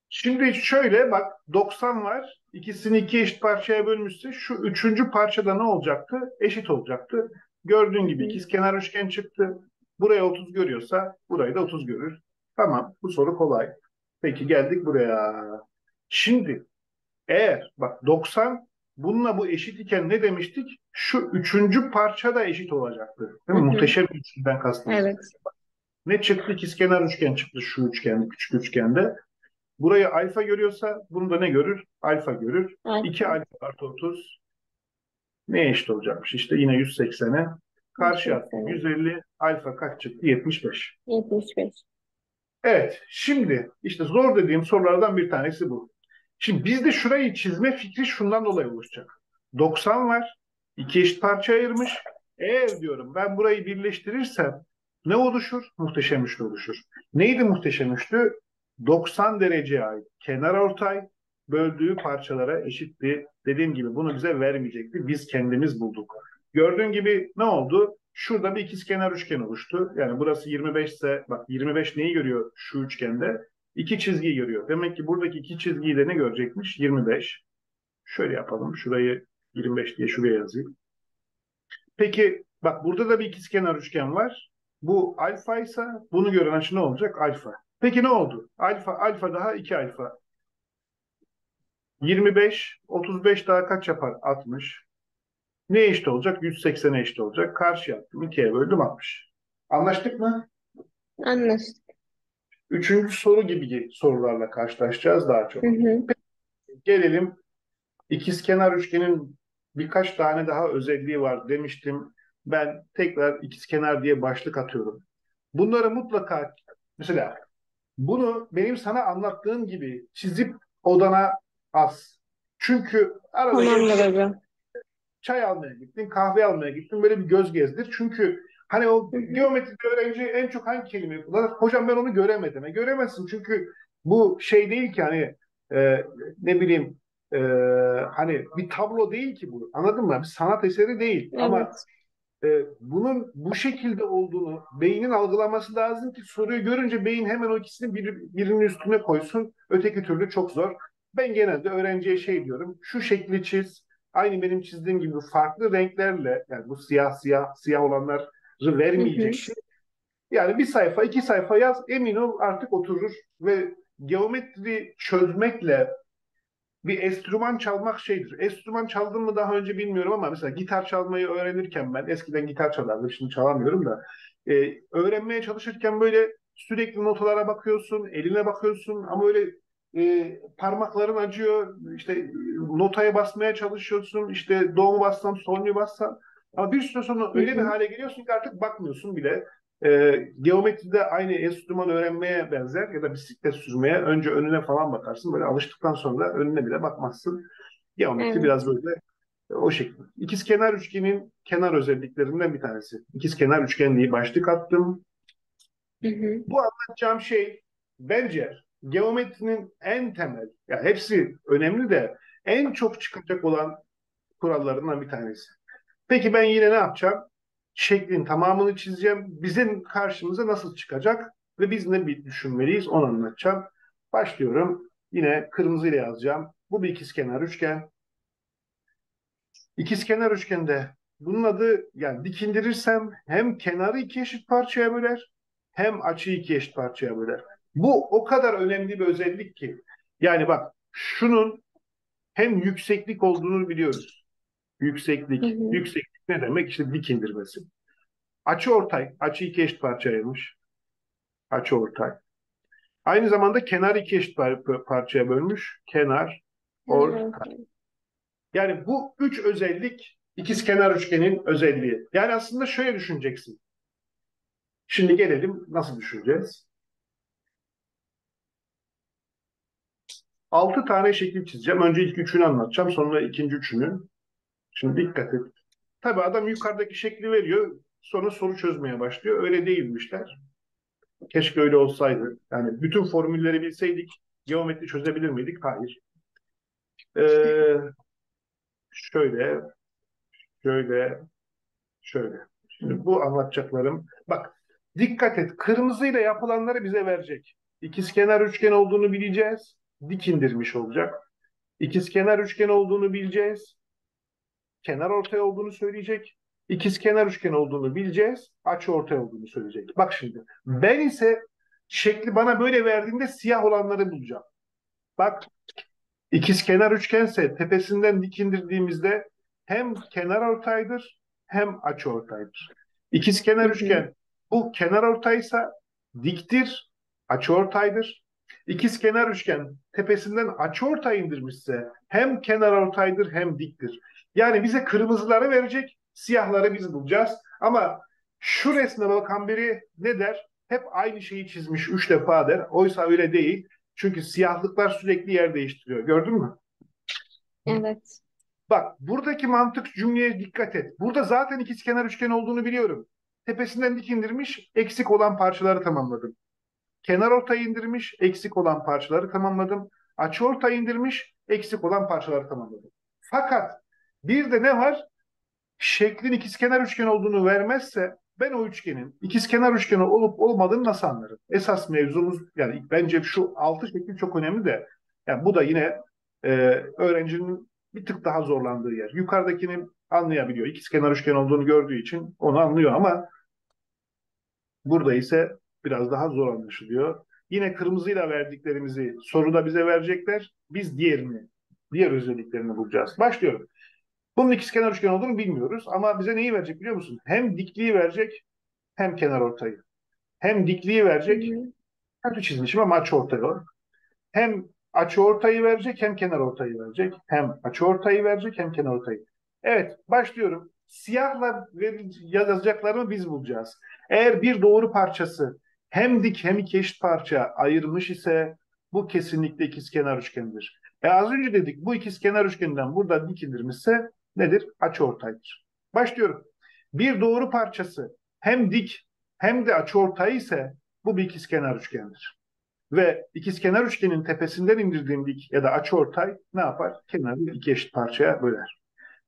Şimdi şöyle bak, 90 var. İkisini iki eşit parçaya bölmüşse şu üçüncü parçada ne olacaktı? Eşit olacaktı. Gördüğün gibi ikizkenar üçgen çıktı. Buraya 30 görüyorsa burayı da 30 görür. Tamam, bu soru kolay. Peki geldik buraya. Şimdi eğer bak 90 bununla bu eşit iken ne demiştik? Şu üçüncü parça da eşit olacaktı. Değil mi? Muhteşem bir üçgenden kastım. Evet. Ne çıktı? İkizkenar üçgen çıktı şu üçgende, küçük üçgende. Burayı alfa görüyorsa bunu da ne görür? Alfa görür. Evet. 2 alfa artı 30 neye eşit olacakmış? İşte yine 180'e. Karşı attım 150. Alfa kaç çıktı? 75. 75. Evet. Şimdi işte zor dediğim sorulardan bir tanesi bu. Şimdi bizde şurayı çizme fikri şundan dolayı oluşacak. 90 var. 2 eşit parça ayırmış. Eğer diyorum ben burayı birleştirirsem ne oluşur? Muhteşem üçlü oluşur. Neydi muhteşem üçlü? 90 dereceye ait kenar ortay böldüğü parçalara eşitti. Dediğim gibi bunu bize vermeyecekti. Biz kendimiz bulduk. Gördüğün gibi ne oldu? Şurada bir ikizkenar üçgen oluştu. Yani burası 25 ise bak 25 neyi görüyor şu üçgende? 2 çizgiyi görüyor. Demek ki buradaki 2 çizgiyi de ne görecekmiş? 25. Şöyle yapalım. Şurayı 25 diye şuraya yazayım. Peki bak burada da bir ikizkenar üçgen var. Bu alfa ise bunu gören açı ne olacak? Alfa. Peki ne oldu? Alfa, alfa daha 2 alfa. 25, 35 daha kaç yapar? 60. Neye eşit olacak? 180'e eşit olacak. Karşı yaptım. 2'ye böldüm 60. Anlaştık mı? Anlaştık. Üçüncü soru gibi sorularla karşılaşacağız daha çok. Hı hı. Gelelim. İkizkenar üçgenin birkaç tane daha özelliği var demiştim. Ben tekrar ikizkenar diye başlık atıyorum. Bunları mutlaka mesela bunu benim sana anlattığım gibi çizip odana as. Çünkü arada çay almaya gittin, kahve almaya gittin. Böyle bir göz gezdir. Çünkü hani o geometride öğrenci en çok hangi kelimeyi kullanır? Hocam ben onu göremedim. Göremezsin çünkü bu şey değil ki hani ne bileyim hani bir tablo değil ki bu. Anladın mı? Bir sanat eseri değil. Evet. Ama bunun bu şekilde olduğunu beynin algılaması lazım ki soruyu görünce beyin hemen o ikisini birinin üstüne koysun. Öteki türlü çok zor. Ben genelde öğrenciye şey diyorum. Şu şekli çiz. Aynı benim çizdiğim gibi farklı renklerle yani bu siyah olanları vermeyeceksin. Yani bir sayfa, 2 sayfa yaz. Emin ol artık oturur ve geometri çözmekle bir enstrüman çalmak şeydir. Enstrüman çaldım mı daha önce bilmiyorum ama mesela gitar çalmayı öğrenirken ben eskiden gitar çalardım şimdi çalamıyorum da öğrenmeye çalışırken böyle sürekli notalara bakıyorsun, eline bakıyorsun ama öyle parmakların acıyor, işte notaya basmaya çalışıyorsun, işte do'mu bassam, sol mu bassam ama bir süre sonra öyle bir hale geliyorsun ki artık bakmıyorsun bile. Geometride aynı enstrüman öğrenmeye benzer ya da bisiklet sürmeye önce önüne falan bakarsın. Böyle alıştıktan sonra önüne bile bakmazsın. Geometri biraz böyle o şekilde. İkizkenar üçgenin kenar özelliklerinden bir tanesi. İkizkenar üçgen diye başlık attım. Bu anlatacağım şey bence geometrinin en temel, yani hepsi önemli de en çok çıkacak olan kurallarından bir tanesi. Peki ben yine ne yapacağım? Şeklin tamamını çizeceğim. Bizim karşımıza nasıl çıkacak ve biz ne bir düşünmeliyiz onu anlatacağım. Başlıyorum. Yine kırmızıyla yazacağım. Bu bir ikizkenar üçgen. İkizkenar üçgende bunun adı yani dikindirirsem hem kenarı 2 eşit parçaya böler hem açıyı 2 eşit parçaya böler. Bu o kadar önemli bir özellik ki. Yani bak şunun hem yükseklik olduğunu biliyoruz. Yükseklik. Yükseklik. Ne demek? İşte dik indirmesi. Açı ortay. Açı 2 eşit parça ayırmış. Açı ortay. Aynı zamanda kenar 2 eşit parçaya bölmüş. Kenar ortay. Yani bu 3 özellik ikizkenar üçgenin özelliği. Yani aslında şöyle düşüneceksin. Şimdi gelelim. Nasıl düşüneceğiz? 6 tane şekil çizeceğim. Önce ilk üçünü anlatacağım. Sonra ikinci üçünü. Şimdi dikkat et. Tabii adam yukarıdaki şekli veriyor. Sonra soru çözmeye başlıyor. Öyle değilmişler. Keşke öyle olsaydı. Yani bütün formülleri bilseydik geometri çözebilir miydik? Hayır. Şöyle. Şimdi bu anlatacaklarım. Bak dikkat et. Kırmızıyla yapılanları bize verecek. İkizkenar üçgen olduğunu bileceğiz. Dik indirmiş olacak. İkizkenar üçgen olduğunu bileceğiz. Kenar ortay olduğunu söyleyecek. İkizkenar üçgen olduğunu bileceğiz. Açı ortay olduğunu söyleyecek. Bak şimdi. Ben ise şekli bana böyle verdiğinde siyah olanları bulacağım. Bak İkizkenar üçgense tepesinden dik indirdiğimizde hem kenarortaydır hem açıortaydır. İkizkenar üçgen bu kenarortaysa diktir, açıortaydır. İkizkenar üçgen tepesinden açıortay indirmişse hem kenarortaydır hem diktir. Yani bize kırmızıları verecek, siyahları biz bulacağız. Ama şu resme bakan biri ne der? Hep aynı şeyi çizmiş 3 defa der. Oysa öyle değil. Çünkü siyahlıklar sürekli yer değiştiriyor. Gördün mü? Evet. Bak buradaki mantık cümleye dikkat et. Burada zaten ikizkenar üçgen olduğunu biliyorum. Tepesinden dik indirmiş, eksik olan parçaları tamamladım. Kenarortay indirmiş, eksik olan parçaları tamamladım. Açıortay indirmiş, eksik olan parçaları tamamladım. Fakat bir de ne var? Şeklin ikizkenar üçgen olduğunu vermezse ben o üçgenin ikizkenar üçgeni olup olmadığını nasıl anlarım? Esas mevzumuz, yani bence şu 6 şekil çok önemli de, yani bu da yine öğrencinin bir tık daha zorlandığı yer. Yukarıdakini anlayabiliyor. İkizkenar üçgen olduğunu gördüğü için onu anlıyor ama burada ise biraz daha zor anlaşılıyor. Yine kırmızıyla verdiklerimizi soruda bize verecekler. Biz diğer özelliklerini bulacağız. Başlıyorum. Bunun ikizkenar üçgen olduğunu bilmiyoruz ama bize neyi verecek biliyor musun? Hem dikliği verecek hem kenarortayı. Hem dikliği verecek, kötü çizmişim ama açıortay olarak. Hem açıortayı verecek hem kenarortayı verecek. Hem açıortayı verecek hem kenarortayı. Evet, başlıyorum. Siyahla yazacaklarını biz bulacağız. Eğer bir doğru parçası hem dik hem iki eşit parça ayırmış ise bu kesinlikle ikizkenar üçgendir. Az önce dedik bu ikizkenar üçgeninden burada dik indirmişse nedir? Açıortaydır. Başlıyorum. Bir doğru parçası hem dik hem de açıortay ise bu bir ikizkenar üçgendir. Ve ikizkenar üçgenin tepesinden indirdiğim dik ya da açıortay ne yapar? Kenarı iki eşit parçaya böler.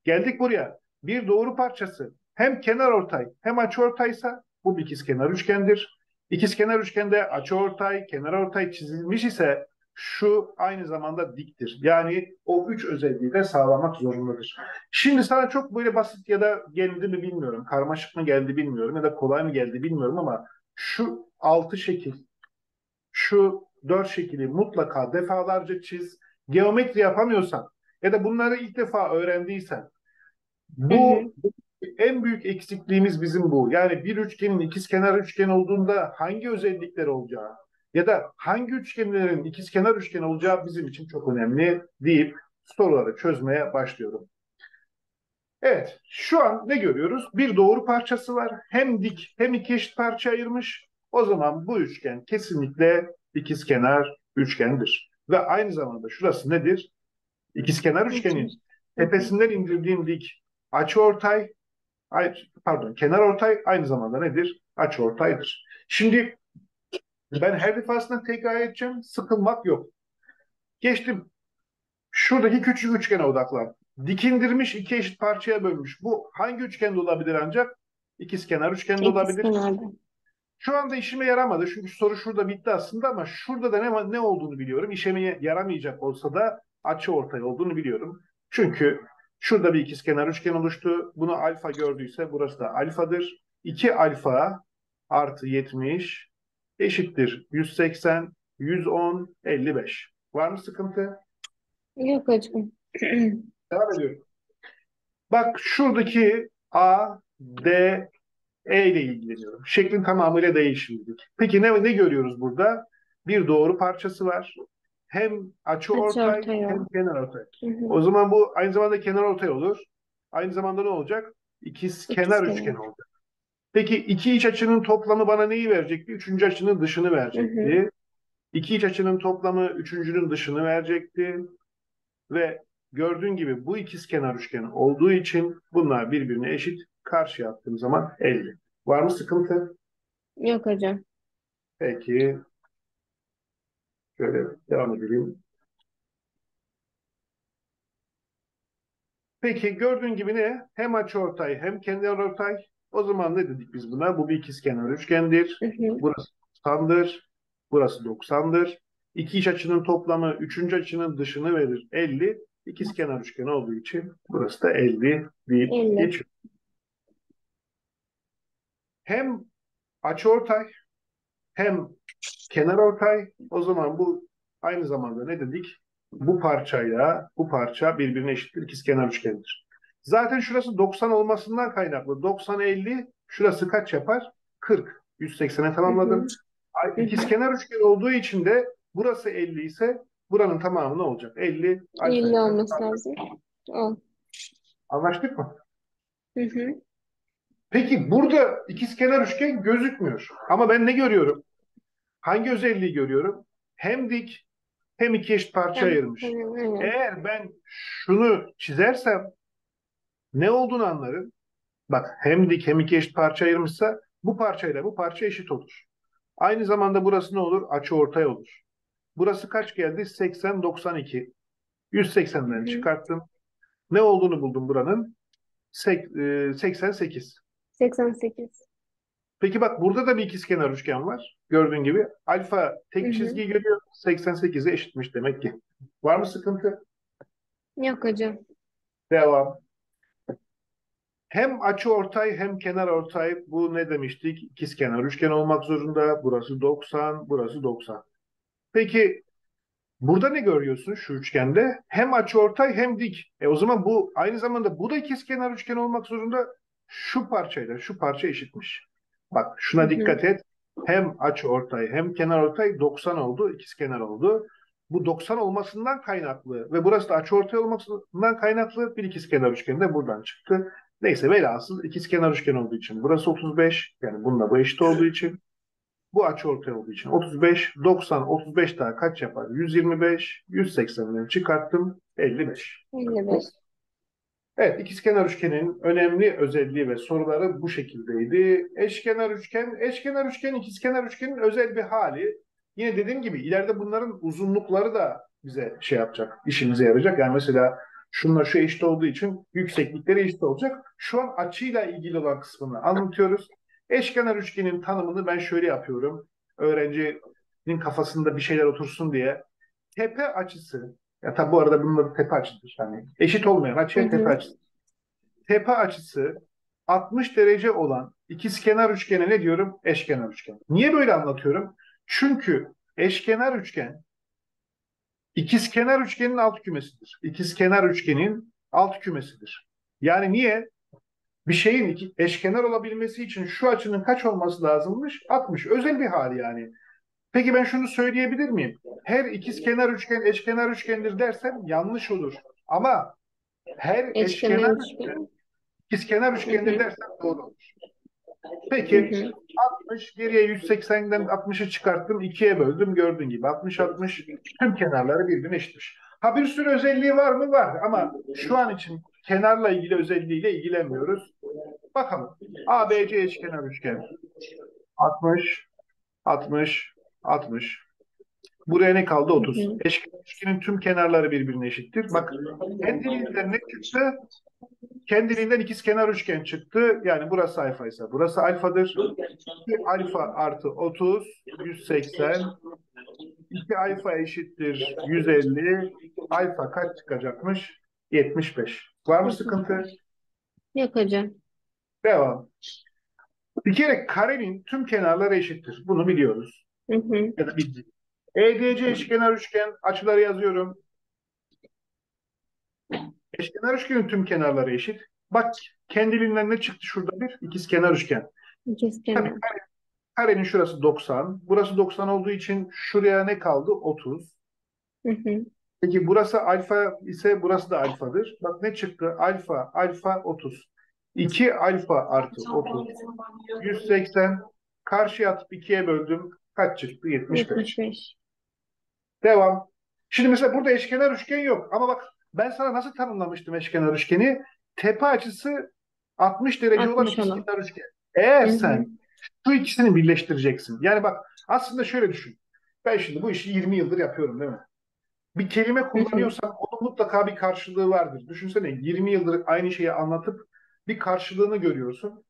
Geldik buraya. Bir doğru parçası hem kenarortay hem açıortaysa bu bir ikizkenar üçgendir. İkizkenar üçgende açıortay, kenarortay çizilmiş ise şu aynı zamanda diktir. Yani o üç özelliği de sağlamak zorundadır. Şimdi sana çok böyle basit ya da geldi mi bilmiyorum, karmaşık mı geldi bilmiyorum ya da kolay mı geldi bilmiyorum ama şu 6 şekil, şu 4 şekili mutlaka defalarca çiz. Geometri yapamıyorsan ya da bunları ilk defa öğrendiysen bu en büyük eksikliğimiz bizim bu. Yani bir üçgenin ikizkenar üçgen olduğunda hangi özellikler olacağı ya da hangi üçgenlerin ikizkenar üçgen olacağı bizim için çok önemli deyip soruları çözmeye başlıyorum. Evet, şu an ne görüyoruz? Bir doğru parçası var. Hem dik hem iki eşit parça ayırmış. O zaman bu üçgen kesinlikle ikizkenar üçgendir. Ve aynı zamanda şurası nedir? İkizkenar üçgenin tepesinden indirdiğim dik açıortay, pardon, kenarortay aynı zamanda nedir? Açıortaydır. Şimdi ben her defasında tekrar edeceğim. Sıkılmak yok. Geçtim. Şuradaki küçük üçgene odaklan. Dik indirmiş, iki eşit parçaya bölmüş. Bu hangi üçgende olabilir ancak? İkizkenar üçgende olabilir. Şu anda işime yaramadı. Çünkü soru şurada bitti aslında ama şurada da ne olduğunu biliyorum. İşime yaramayacak olsa da açıortay olduğunu biliyorum. Çünkü şurada bir ikizkenar üçgen oluştu. Bunu alfa gördüyse burası da alfadır. 2 alfa artı 70 eşittir 180, 110, 55. Var mı sıkıntı? Yok hocam. Devam ediyorum. Bak şuradaki A, D, E ile ilgileniyorum. Şeklin tamamıyla değişimlidir. Peki ne görüyoruz burada? Bir doğru parçası var. Hem açıortay hem kenarortay. O zaman bu aynı zamanda kenarortay olur. Aynı zamanda ne olacak? İkizkenar üçgen olacak. Peki iki iç açının toplamı bana neyi verecekti? Üçüncü açının dışını verecekti. İki iç açının toplamı üçüncünün dışını verecekti. Ve gördüğün gibi bu ikizkenar üçgen olduğu için bunlar birbirine eşit. Karşıya attığım zaman 50. Var mı sıkıntı? Yok hocam. Peki. Şöyle devam edelim. Peki gördüğün gibi ne? Hem açıortay hem kenarortay. O zaman ne dedik biz buna? Bu bir ikizkenar üçgendir. Burası 90'dır. Burası 90'dır. İki iç açının toplamı üçüncü açının dışını verir 50. İkizkenar üçgen olduğu için burası da 50 deyip geçiyor. Hem açıortay hem kenarortay. O zaman bu aynı zamanda ne dedik? bu parçayla bu parça birbirine eşittir, ikizkenar üçgendir. Zaten şurası 90 olmasından kaynaklı. 90-50, şurası kaç yapar? 40. 180'e tamamladım. İkizkenar üçgen olduğu için de burası 50 ise buranın tamamı ne olacak? 50. 50 olması lazım. Anlaştık mı? Hı hı. Peki burada ikizkenar üçgen gözükmüyor. Ama ben ne görüyorum? Hangi özelliği görüyorum? Hem dik hem iki eşit parça ayırmış. Eğer ben şunu çizersem ne olduğunu anlarım. Bak, hem dik hem iki eşit parça ayırmışsa bu parçayla bu parça eşit olur. Aynı zamanda burası ne olur? Açıortay olur. Burası kaç geldi? 80, 92. 180'den çıkarttım. Ne olduğunu buldum buranın? 88. 88. Peki bak, burada da bir ikizkenar üçgen var. Gördüğün gibi alfa tek çizgiyi görüyor. 88'e eşitmiş demek ki. Var mı sıkıntı? Yok hocam. Devam. Hem açıortay hem kenar ortay, bu ne demiştik? İkizkenar üçgen olmak zorunda. Burası 90, burası 90. Peki burada ne görüyorsun şu üçgende? Hem açıortay hem dik. O zaman bu aynı zamanda bu da ikizkenar üçgen olmak zorunda. Şu parçayla şu parça eşitmiş. Bak şuna dikkat et. Hem açıortay hem kenar ortay 90 oldu, ikizkenar oldu. Bu 90 olmasından kaynaklı ve burası da açıortay olmasından kaynaklı bir ikizkenar üçgen de buradan çıktı. Neyse, velhasıl ikizkenar üçgen olduğu için burası 35, yani bununla bu eşit olduğu için, bu açıortay olduğu için 35, 90, 35 daha kaç yapar? 125, 180'den çıkarttım, 55. 55. Evet, ikizkenar üçgenin önemli özelliği ve soruları bu şekildeydi. Eşkenar üçgen ikizkenar üçgenin özel bir hali. Yine dediğim gibi ileride bunların uzunlukları da bize şey yapacak, işimize yarayacak. Yani mesela şununla şu eşit olduğu için yükseklikleri eşit olacak. Şu an açıyla ilgili olan kısmını anlatıyoruz. Eşkenar üçgenin tanımını ben şöyle yapıyorum. Öğrencinin kafasında bir şeyler otursun diye. Tepe açısı, ya tabi bu arada bunun da tepe açıdır. Yani eşit olmayan açıya tepe açısı. Tepe açısı 60 derece olan ikizkenar üçgene ne diyorum? Eşkenar üçgen. Niye böyle anlatıyorum? Çünkü eşkenar üçgen İkizkenar üçgenin alt kümesidir. İkizkenar üçgenin alt kümesidir. Yani niye? Bir şeyin eşkenar olabilmesi için şu açının kaç olması lazımmış? 60. Özel bir hal yani. Peki ben şunu söyleyebilir miyim? Her ikizkenar üçgen eşkenar üçgendir dersem yanlış olur. Ama her eşkenar üçgen ikizkenar üçgendir dersem doğru olur. Peki 60 geriye 180'den 60'ı çıkarttım, 2'ye böldüm, gördüğün gibi 60-60 tüm kenarları birbirine eşitmiş. Ha, bir sürü özelliği var mı? Var, ama şu an için kenarla ilgili özelliğiyle ilgilenmiyoruz. Bakalım ABC eşkenar üçgen 60-60-60, buraya ne kaldı? 30. Eşkenar üçgenin tüm kenarları birbirine eşittir. Bak, kendiliğinden ne çıktı? Kendiliğinden ikizkenar üçgen çıktı. Yani burası alfa ise burası alfadır. 2 alfa artı 30, 180. 2 alfa eşittir 150. Alfa kaç çıkacakmış? 75. Var mı sıkıntı? Yok hocam. Devam. Bir kere karenin tüm kenarları eşittir. Bunu biliyoruz. Ya da bildik. EDC eşkenar üçgen, açıları yazıyorum. Eşkenar üçgenin tüm kenarları eşit. Bak, kendiliğinden ne çıktı şurada? Bir ikizkenar üçgen. Tabii karenin şurası 90. Burası 90 olduğu için şuraya ne kaldı? 30. Peki burası alfa ise burası da alfadır. Bak ne çıktı? Alfa, alfa 30. 2 alfa artı 30. 180. Karşıya atıp 2'ye böldüm. Kaç çıktı? 75. 75. Devam. Şimdi mesela burada eşkenar üçgen yok. Ama bak, ben sana nasıl tanımlamıştım eşkenar üçgeni? Tepe açısı 60 derece 60 olan ikizkenar üçgen. Eğer sen şu ikisini birleştireceksin. Yani bak, aslında şöyle düşün. Ben şimdi bu işi 20 yıldır yapıyorum değil mi? Bir kelime kullanıyorsan onun mutlaka bir karşılığı vardır. Düşünsene, 20 yıldır aynı şeyi anlatıp bir karşılığını görüyorsun.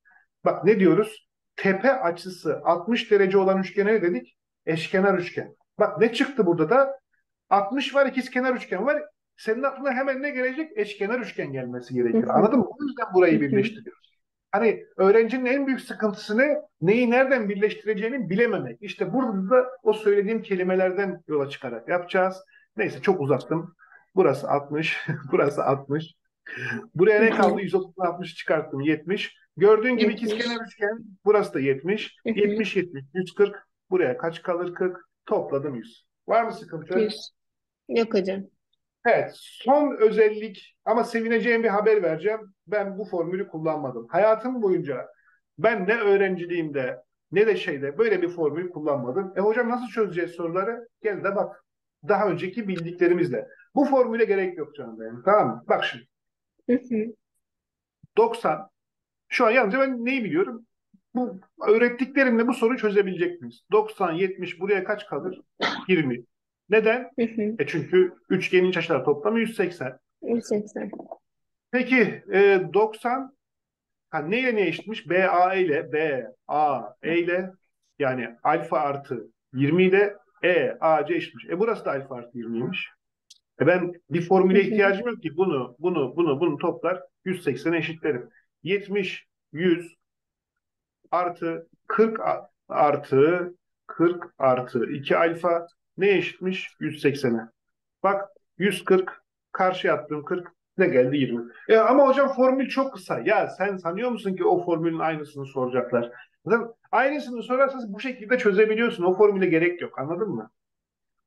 Bak ne diyoruz? Tepe açısı 60 derece olan üçgene ne dedik? Eşkenar üçgen. Bak ne çıktı burada da? 60 var, ikizkenar üçgen var. Senin aklına hemen ne gelecek? Eşkenar üçgen gelmesi gerekir. Anladın mı? O yüzden burayı birleştiriyoruz. Hani öğrencinin en büyük sıkıntısı ne? Neyi nereden birleştireceğini bilememek. İşte burada da o söylediğim kelimelerden yola çıkarak yapacağız. Neyse çok uzattım. Burası 60, burası 60. Buraya ne kaldı? 130'dan 60 çıkarttım. 70. Gördüğün gibi ikizkenar üçgen. Burası da 70. 70, 70, 140. Buraya kaç kalır? 40. Topladım 100. Var mı sıkıntı? 100. Yok hocam. Evet. Son özellik ama sevineceğim bir haber vereceğim. Ben bu formülü kullanmadım. Hayatım boyunca ben ne öğrenciliğimde ne de şeyde böyle bir formülü kullanmadım. Hocam nasıl çözeceğiz soruları? Gel de bak. Daha önceki bildiklerimizle. Bu formüle gerek yok canım benim. Tamam mı? Bak şimdi. 90. Şu an yalnızca ben neyi biliyorum? Bu öğrettiklerimle bu soruyu çözebilecek miyiz? 90, 70 buraya kaç kalır? 20. Neden? Çünkü üçgenin iç açıları toplamı 180. 180. Peki 90 neyle eşitmiş? BA ile BAE ile yani alfa artı 20 ile AC eşitmiş. Burası da alfa artı 20'ymiş. Ben bir formüle ihtiyacım yok ki bunu toplar 180'e eşitlerim. 70, 100 artı 40 artı 40 artı 2 alfa neye eşitmiş? 180'e. Bak 140 karşıya attım 40 ne geldi 20. Ama hocam formül çok kısa. Ya sen sanıyor musun ki o formülün aynısını soracaklar? Zaten aynısını sorarsanız bu şekilde çözebiliyorsun. O formüle gerek yok. Anladın mı?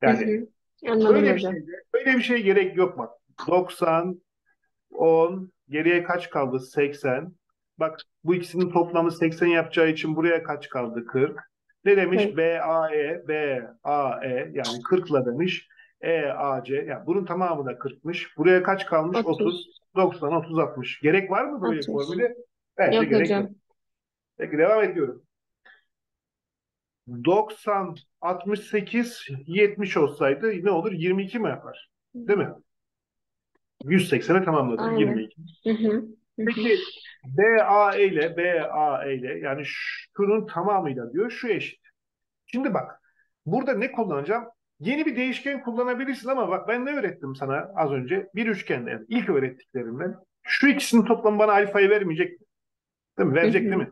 Yani Böyle bir şeye gerek yok bak. 90, 10, geriye kaç kaldı? 80. Bak bu ikisinin toplamı 80 yapacağı için buraya kaç kaldı? 40. Ne demiş? BAE, BAE yani 40'la demiş. EAC yani bunun tamamı da 40'mış. Buraya kaç kalmış? 30. 90, 30, 60. Gerek var mı böyle formüle? Bence yok gerek yok. Peki devam ediyorum. 90, 68, 70 olsaydı ne olur? 22 mi yapar? Değil mi? 180'e tamamladım. 22. Peki BAE ile yani şunun tamamıyla diyor şu eşit. Şimdi bak burada ne kullanacağım? Yeni bir değişken kullanabilirsin ama bak ben ne öğrettim sana az önce? Bir üçgende yani ilk öğrettiklerimden şu ikisinin toplamı bana alfayı vermeyecek mi? Değil mi? Verecek değil mi?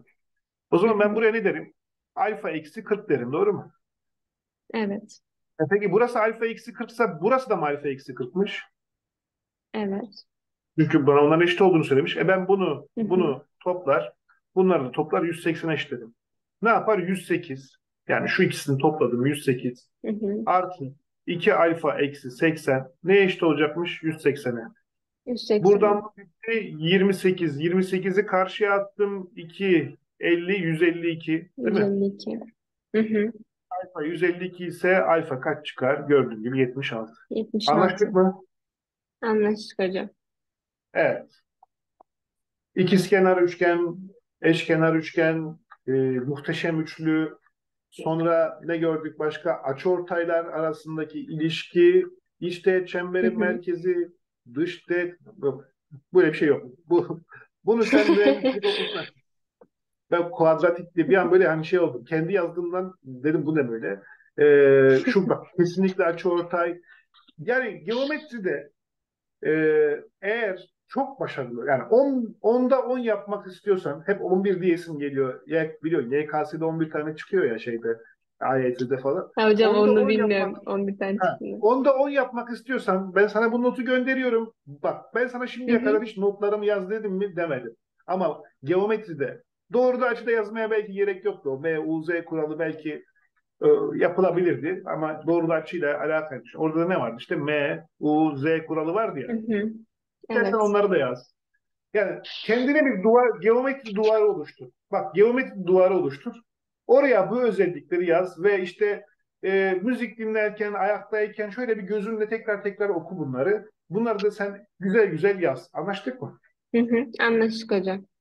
O zaman ben buraya ne derim? Alfa eksi 40 derim. Doğru mu? Evet. Peki burası alfa eksi 40 ise burası da mı alfa eksi 40'mış? Evet. Çünkü bana onların eşit olduğunu söylemiş. Ben bunu toplar. Bunları da toplar 180'e eşitledim. Ne yapar? 108. Yani şu ikisini topladım. 108 artı 2 alfa eksi 80. Neye eşit olacakmış? 180'e. 180. Buradan 28. 28'i karşıya attım. 2 50, 152 değil 152. Mi? 152. Alfa 152 ise alfa kaç çıkar? Gördüğün gibi 76. 76. Anlaştık mı? Anlaştık hocam. Evet. İkizkenar üçgen, eşkenar üçgen, muhteşem üçlü. Sonra ne gördük başka? Açıortaylar arasındaki ilişki, iç teğet çemberin merkezi, dış teğet. Böyle bir şey yok. Bunu sen de ben kuadratik diye bir an böyle hani şey oldum. Kendi yazdığımdan dedim bu ne böyle. Şu bak kesinlikle açıortay. Yani geometride eğer çok başarılı yani 10'da 10 yapmak istiyorsan hep 11 diyesim geliyor. Biliyorsun YKS'de 11 tane çıkıyor ya şeyde AYT'de falan. Ha hocam onu bilmiyorum. 11 tane çıkıyor. 10'da 10 yapmak istiyorsan ben sana bu notu gönderiyorum. Bak ben sana şimdiye kadar hiç notlarımı yaz dedim mi demedim. Ama geometride doğruda açıda yazmaya belki gerek yoktu. O MUZ kuralı belki yapılabilirdi ama doğruda açıyla alakalı. Orada da ne vardı? İşte MUZ kuralı vardı ya. İstersen onları da yaz. Yani kendine bir duvar, geometri duvarı oluştur. Bak geometri duvarı oluştur. Oraya bu özellikleri yaz ve işte müzik dinlerken, ayaktayken şöyle bir gözünle tekrar oku bunları. Bunları da sen güzel yaz. Anlaştık mı? Anlaştık hocam.